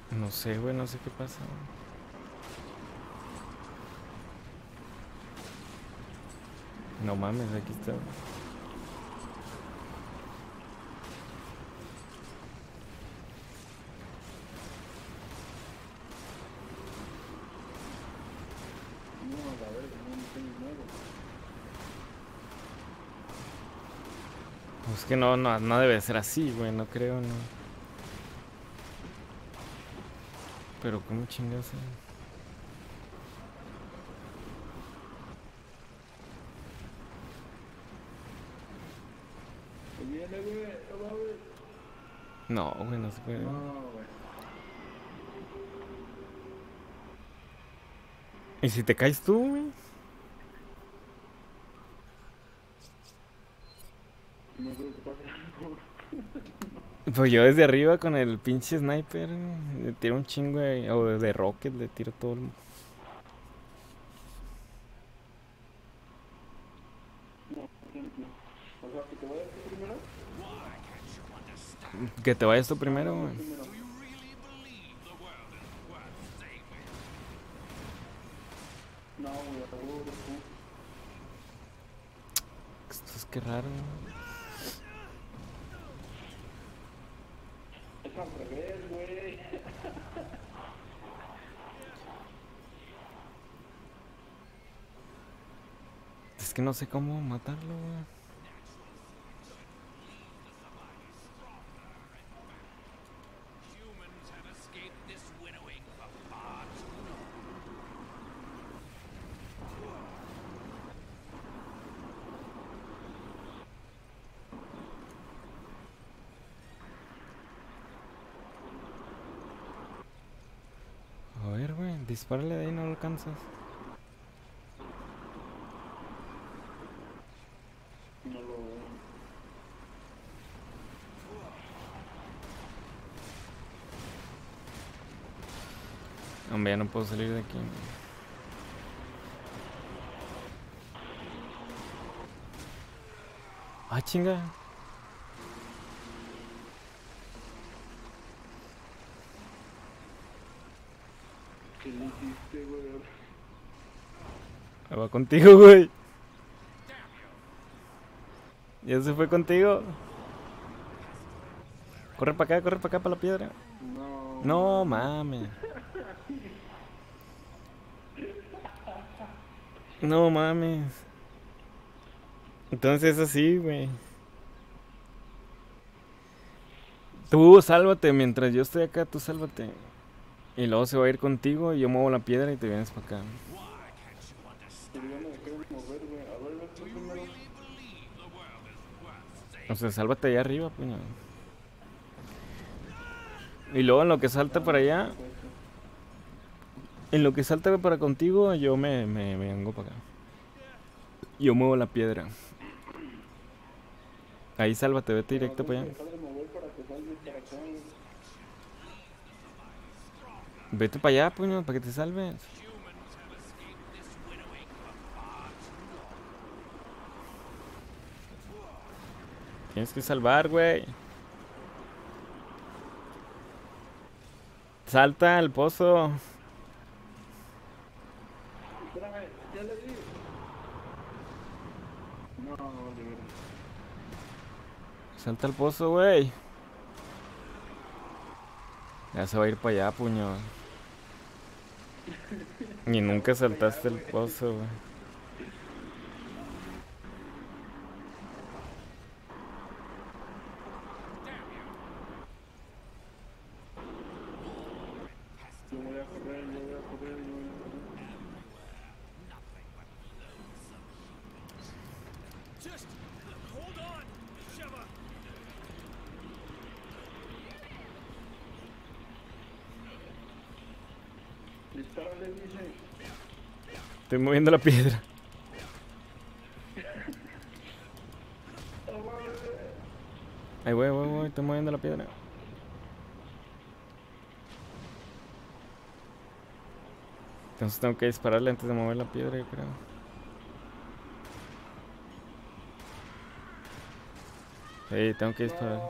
No sé, güey, no sé qué pasa. No mames, aquí está. Pues que no debe ser así, güey, no creo, no. Pero cómo chingas. No, güey, no se puede. No, güey. ¿Y si te caes tú, güey? No creo que pase algo. Pues yo desde arriba con el pinche sniper le tiro un chingo de, o de rocket le tiro todo el... Que te vayas tú primero, güey. Esto es que raro, güey. Es que no sé cómo matarlo, güey. Dispárale de ahí, no lo alcanzas. No lo veo. Hombre, ya no puedo salir de aquí. Ah, chinga. ¿Qué le hiciste, weón? Va contigo, güey. ¿Ya se fue contigo? Corre para acá, para la piedra. No, no mames. No mames. Entonces es así, güey. Tú sálvate mientras yo estoy acá, tú sálvate. Y luego se va a ir contigo y yo muevo la piedra y te vienes para acá. O sea, sálvate allá arriba, puño. Y luego en lo que salta para allá, en lo que salta para contigo, yo me vengo para acá. Yo muevo la piedra. Ahí sálvate, vete directo para allá. Vete para allá, puño, para que te salves. Tienes que salvar, güey. Salta al pozo. Espérame, ya le di. No, no, no. Salta al pozo, güey. Ya se va a ir para allá, puño. Ni nunca saltaste el pozo, güey. Estoy moviendo la piedra. Ay, güey, estoy moviendo la piedra. Entonces tengo que dispararle antes de mover la piedra, yo creo. Sí, tengo que disparar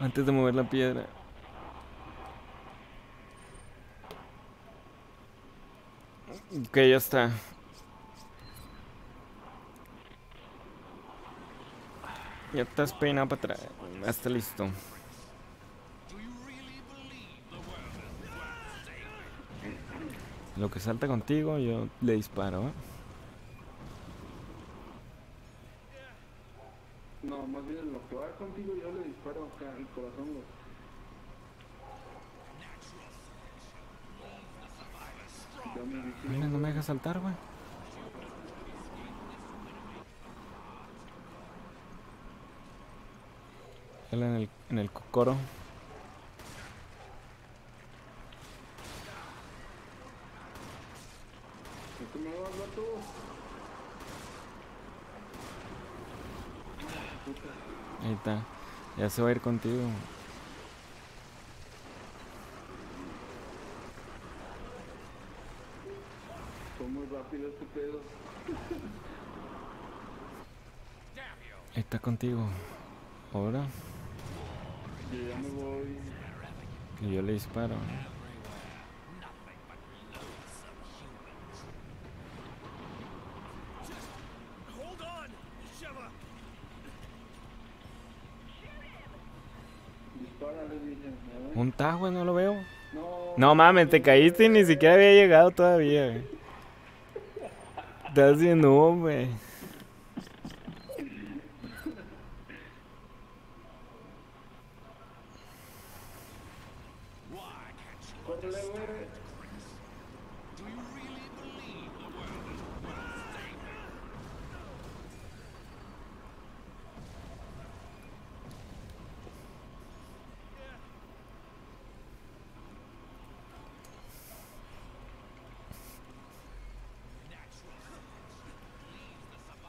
antes de mover la piedra. Ok, ya está. Ya estás peinado para atrás. Ya está listo. Lo que salta contigo, yo le disparo, ¿eh? No, más bien lo que va contigo, yo le disparo acá al corazón, güey. Mira, no me deja saltar, güey. Él en el cocoro. Ahí está. Ya se va a ir contigo. Este pedo. Está contigo. Ahora. Yo ya me voy. Y yo le disparo. Un tajo, no lo veo. No mames, te caíste y ni siquiera había llegado todavía, güey. Estás bien, hombre.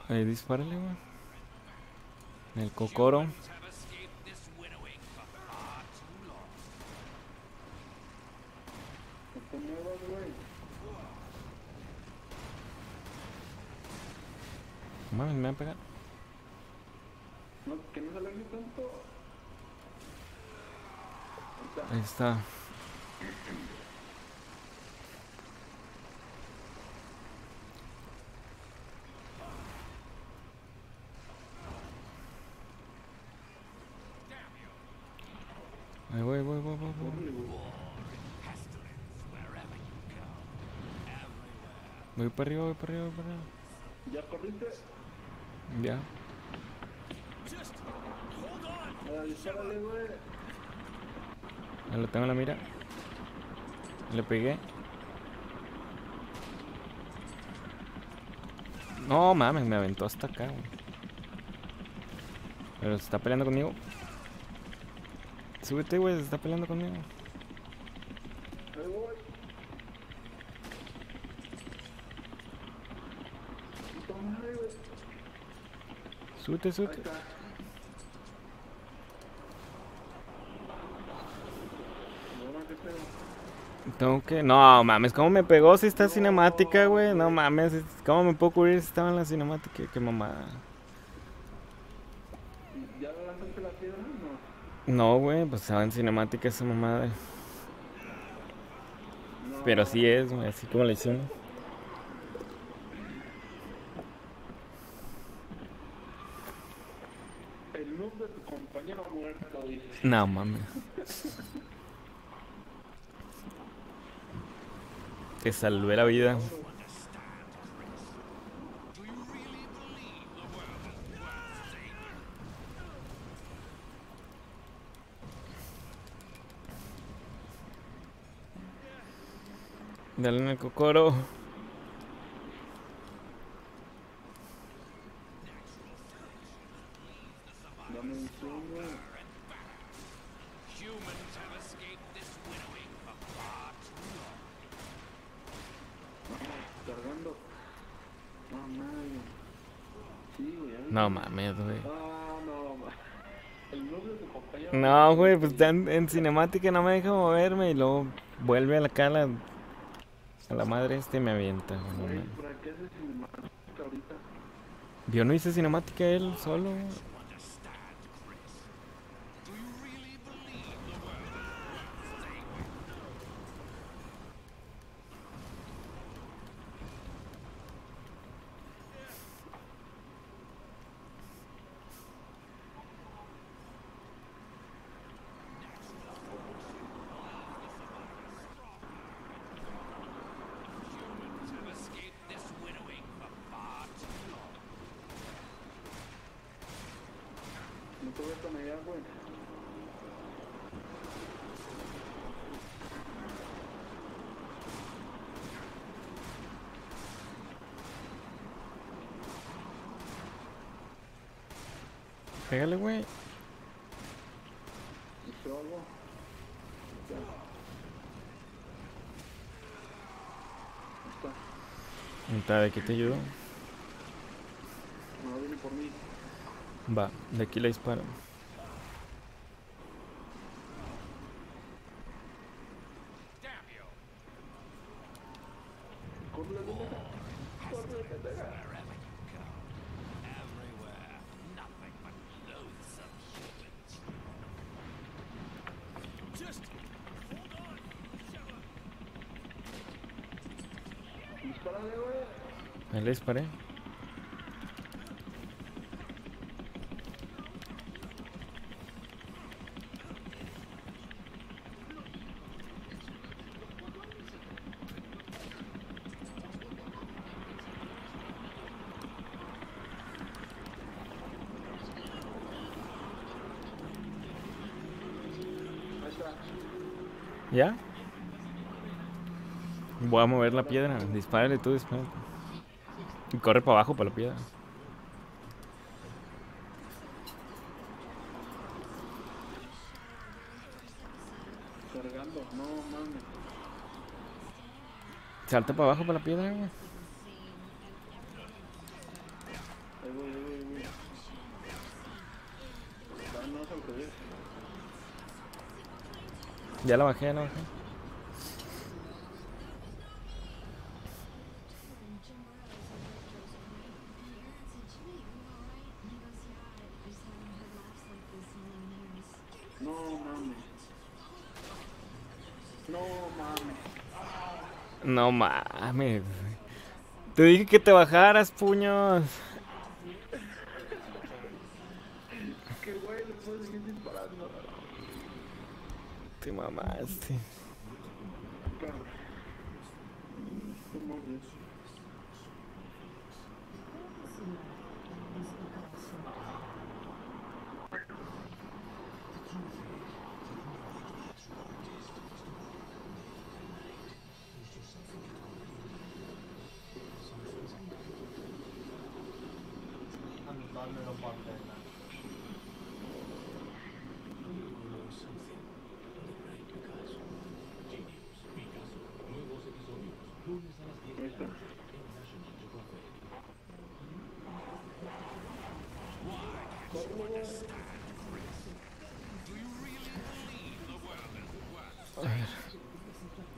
Ahí dispárale, güey. En el cocoro. Mami, me va a pegar. No, que no se alargue tanto. Ahí está. Ahí voy. Voy para arriba. ¿Ya corriste? Ya. Ahí lo tengo en la mira. Le pegué. No mames, me aventó hasta acá, güey. Pero se está peleando conmigo. Súbete, güey, se está peleando conmigo. Súbete. Tengo que... No mames, ¿cómo me pegó si está cinemática, güey? No mames, ¿cómo me puedo cubrir si estaba en la cinemática? Qué mamada. ¿Ya lanzaste la piedra o no? No, güey, pues estaba en cinemática esa mamada. Pero así es, güey, así como la hicimos. El noob de tu compañero muerto, dice. No mames. Te salvé la vida. Dale en el cocoro. No mames, güey. No, güey, pues está en cinemática, no me deja moverme y luego vuelve a la cara a la madre este y me avienta. Güey. Yo no hice cinemática él solo. Pégale, güey. Está, ¿de qué te ayudo? No, viene por mí. Va, de aquí le disparo. Ahí le disparé. ¿Ya? Voy a mover la piedra. Dispárale tú, dispárale. Y corre para abajo, para la piedra. Cargando, no mames. Salta para abajo, para la piedra, güey. Ya la bajé, No mames. No mames. Te dije que te bajaras, puños. Qué güey, no puedes seguir disparando. Te mamaste.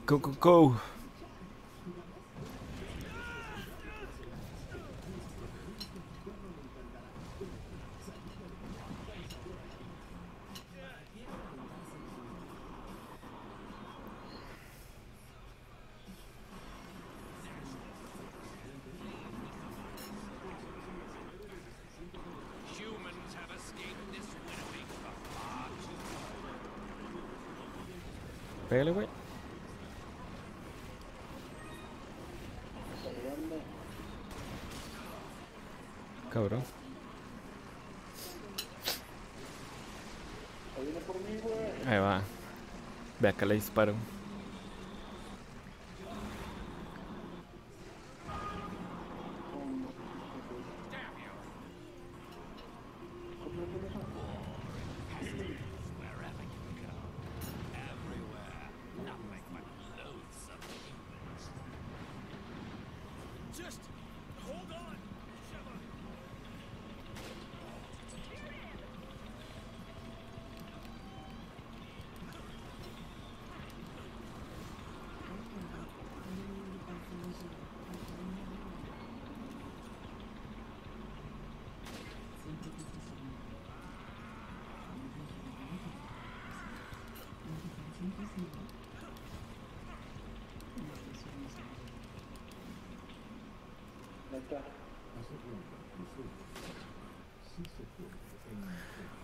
Go, go, go. Pégale, güey. Cabrón. Ahí va. De acá le disparo.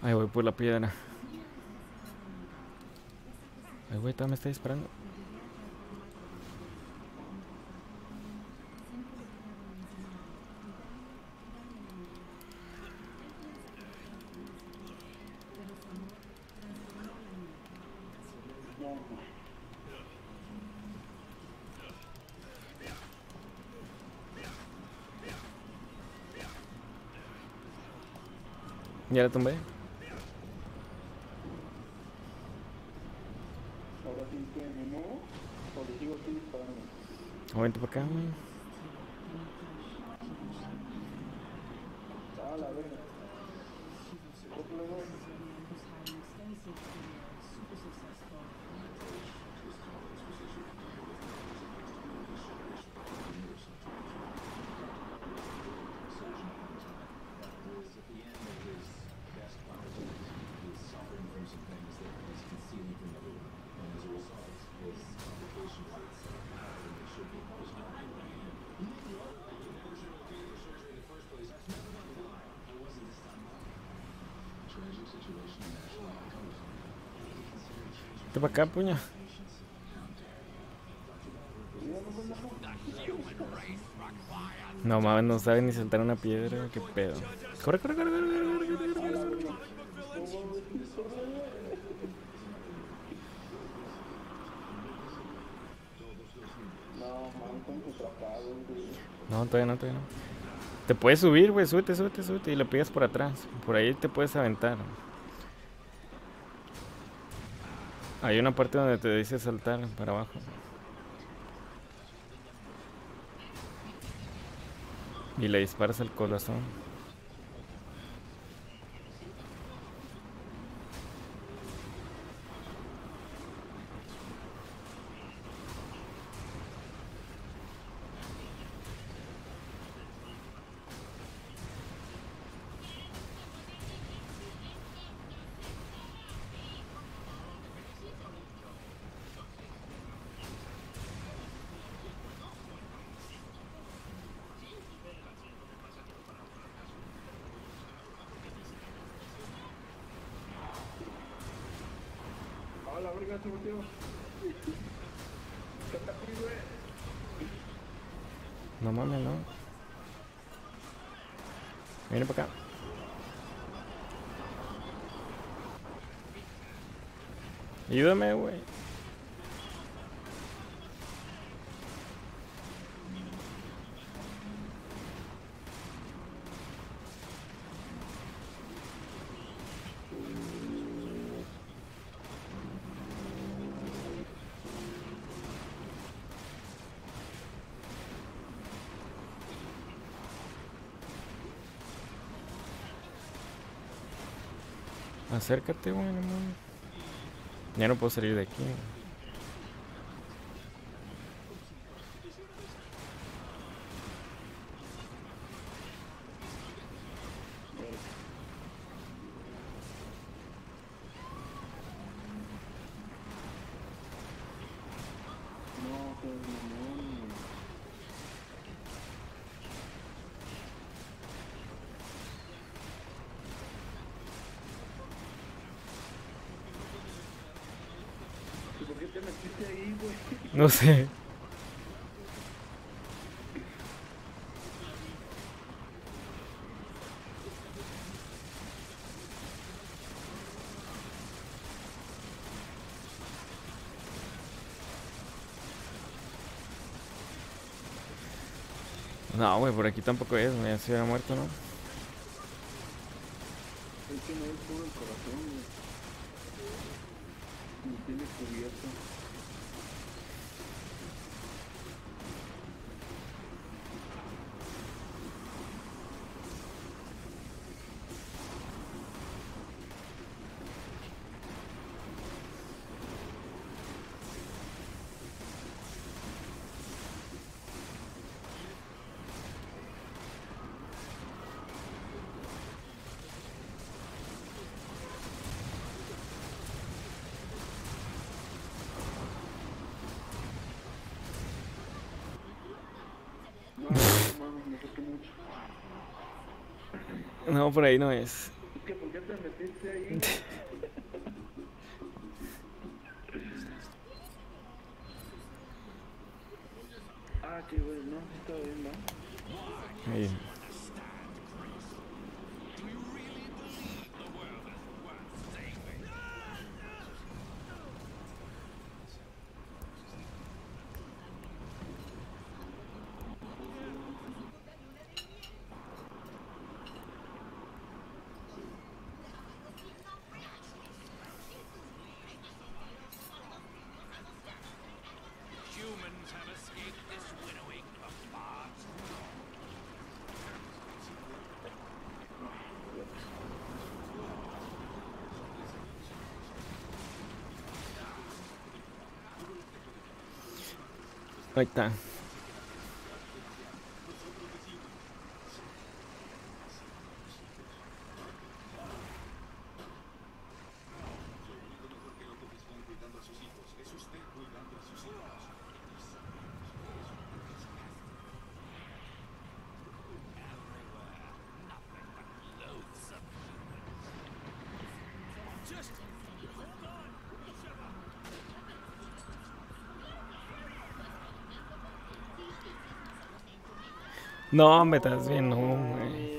Ahí voy por la piedra. Ay, güey, me está disparando. Ya la tumbé. Ahora sí que no, o le digo que disparando. Un momento por acá, güey. Ah, la verga. Para acá, puño. No mames, no saben ni saltar una piedra. Qué pedo. Corre, corre, corre, corre, corre, corre, corre, corre. No, todavía no, todavía no. Te puedes subir, güey. Súbete, súbete, súbete. Y le pegas por atrás. Por ahí te puedes aventar. Hay una parte donde te dice saltar para abajo. Y le disparas al corazón. la verga, se volteó. No mames, no. Viene para acá. Ayúdame, güey. Acércate, güey, no mames. Ya no puedo salir de aquí. No sé. No, güey, por aquí tampoco es, me había muerto, ¿no? Es que no es todo el corazón, güey. Me tiene cubierto. No, por ahí no es. ¿Por qué te metiste ahí? Ah, qué bueno, no, está bien, ¿no? Ahí. Ahí está. No, me estás viendo, güey.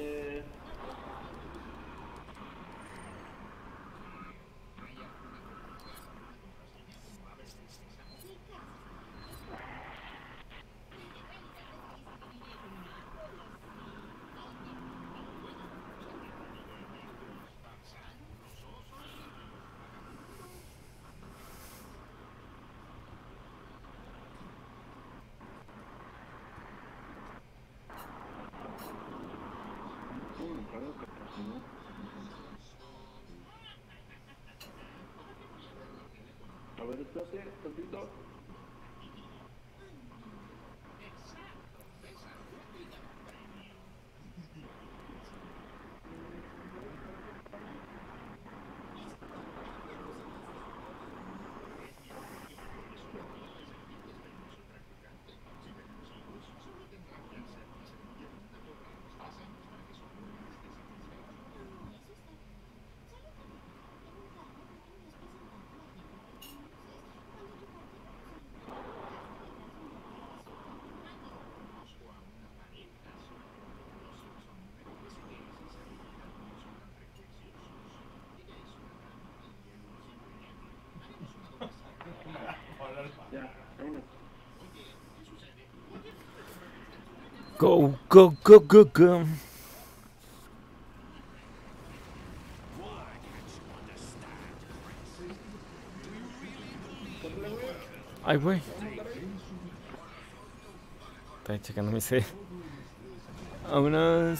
Ya, vámonos. Go, go, go, go, go. Ay, güey. Estoy checando mi sed. Vámonos.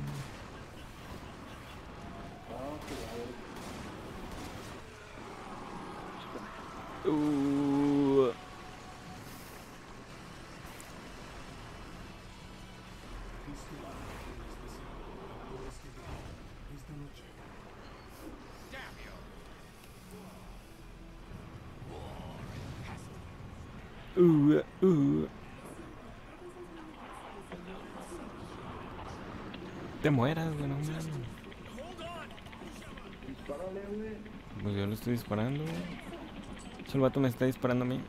Te mueras, güey, no mames. Pues yo lo estoy disparando. El vato me está disparando a mí.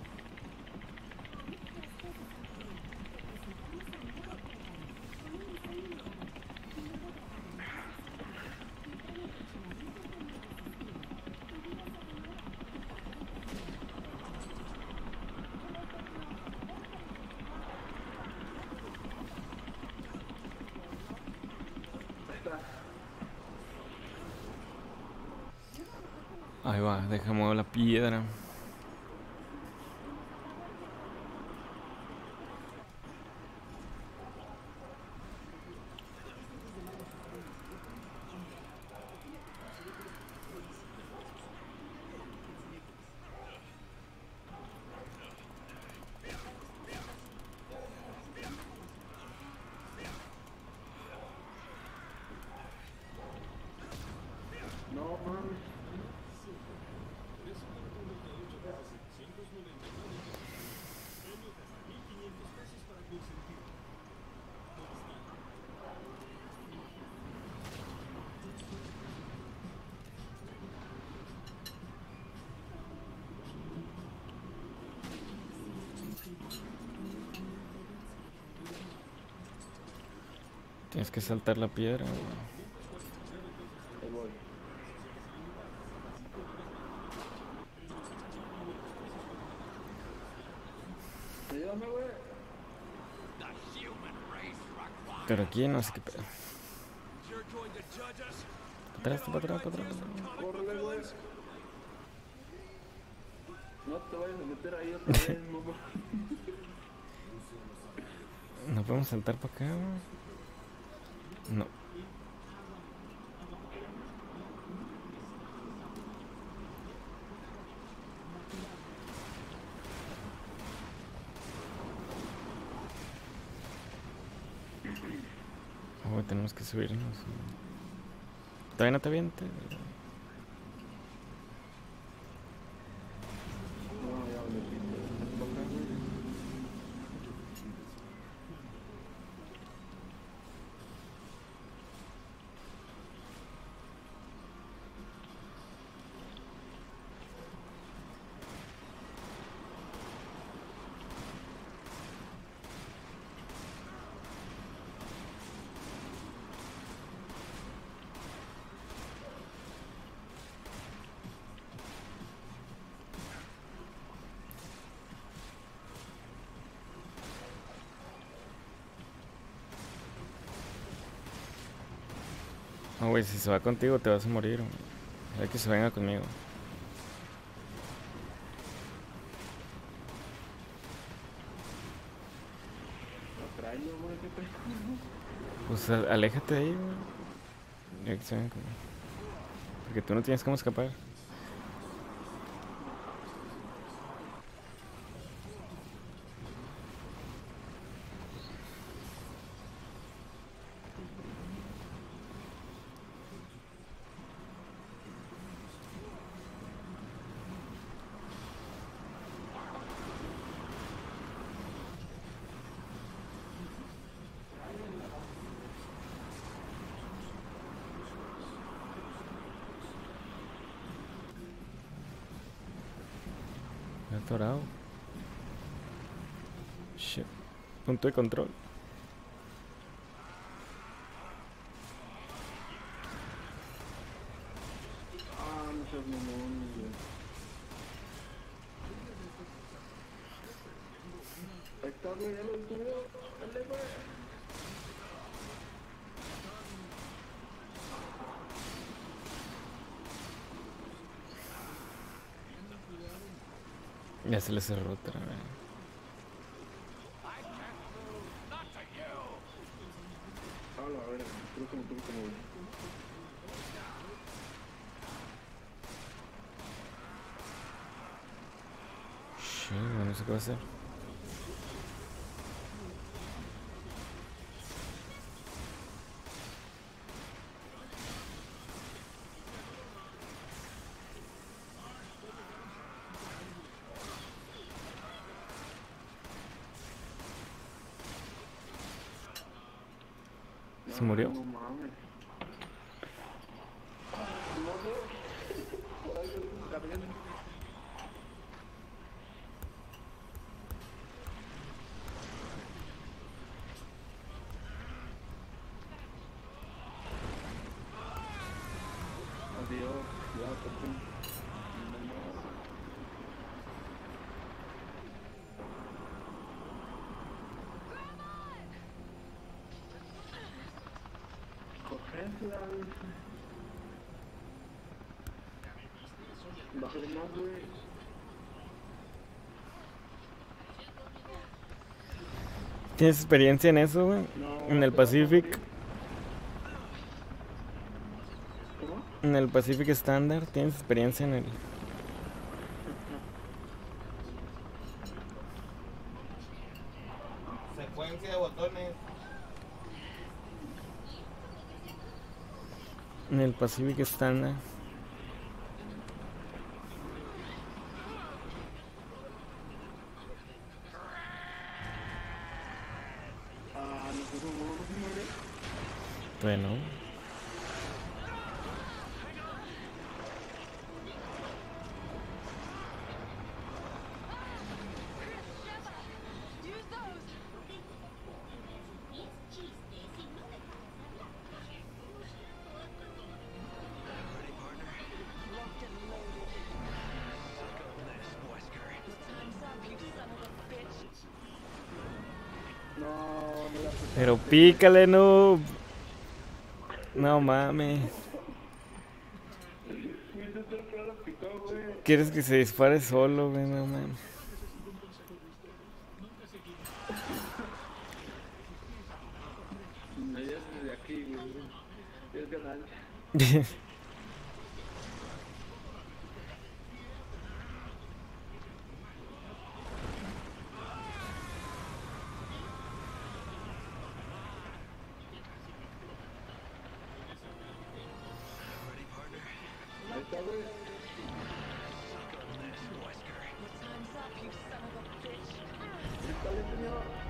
Ahí va, dejamos la piedra. Tienes que saltar la piedra, güey. Pero aquí no sé qué pedo. Para atrás. Córrele, güey. No te vayas a meter ahí otra vez, mamá. ¿No podemos saltar para acá? No. Oh, tenemos que subirnos. Todavía no te avientes. No, güey, si se va contigo te vas a morir. Hay que se venga conmigo. Pues aléjate de ahí, güey. Hay que se venga conmigo. Porque tú no tienes cómo escapar. Me he atorado. Shit. Punto de control. Ya se le cerró otra vez. Shit, no sé qué va a hacer. ¿Se murió? No mames. Bájale más, güey. ¿Tienes experiencia en eso, güey? No, en el Pacific. ¿Cómo? En el Pacific Standard. ¿Tienes experiencia en el...? Secuencia de botones. En el Pacific Standard. Bueno. Pero pícale, no. No mames. ¿Quieres que se dispare solo, güey? No mames.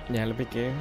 Ya lo piqué.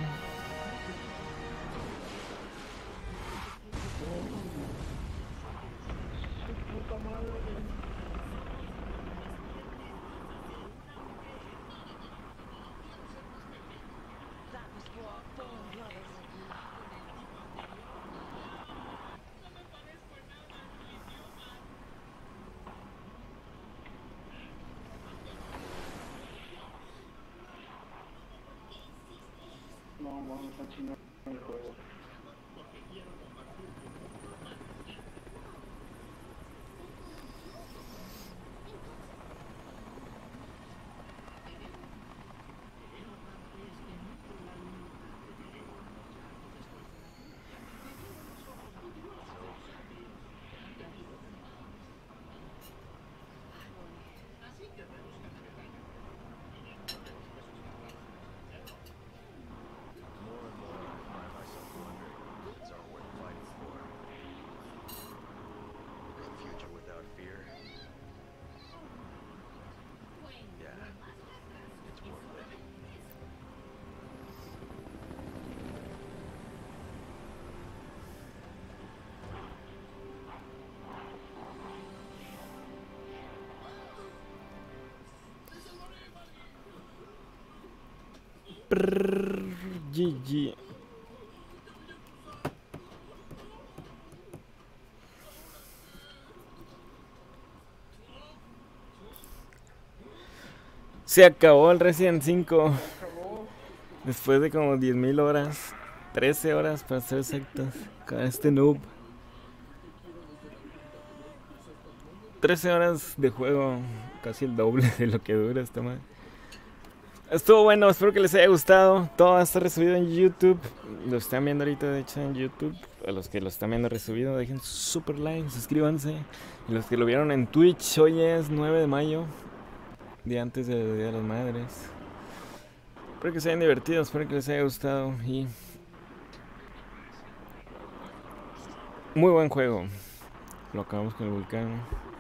GG. Se acabó el Resident 5. Después de como 10.000 horas. 13 horas para ser exactas. Con este noob. 13 horas de juego. Casi el doble de lo que dura esta madre. Estuvo bueno, espero que les haya gustado. Todo está resubido en YouTube. Lo están viendo ahorita de hecho en YouTube. A los que lo están viendo resubido, dejen su super like, suscríbanse. Y los que lo vieron en Twitch, hoy es 9 de mayo. Día antes del Día de las Madres. Espero que se hayan divertido, espero que les haya gustado. Y muy buen juego. Lo acabamos con el Vulcano.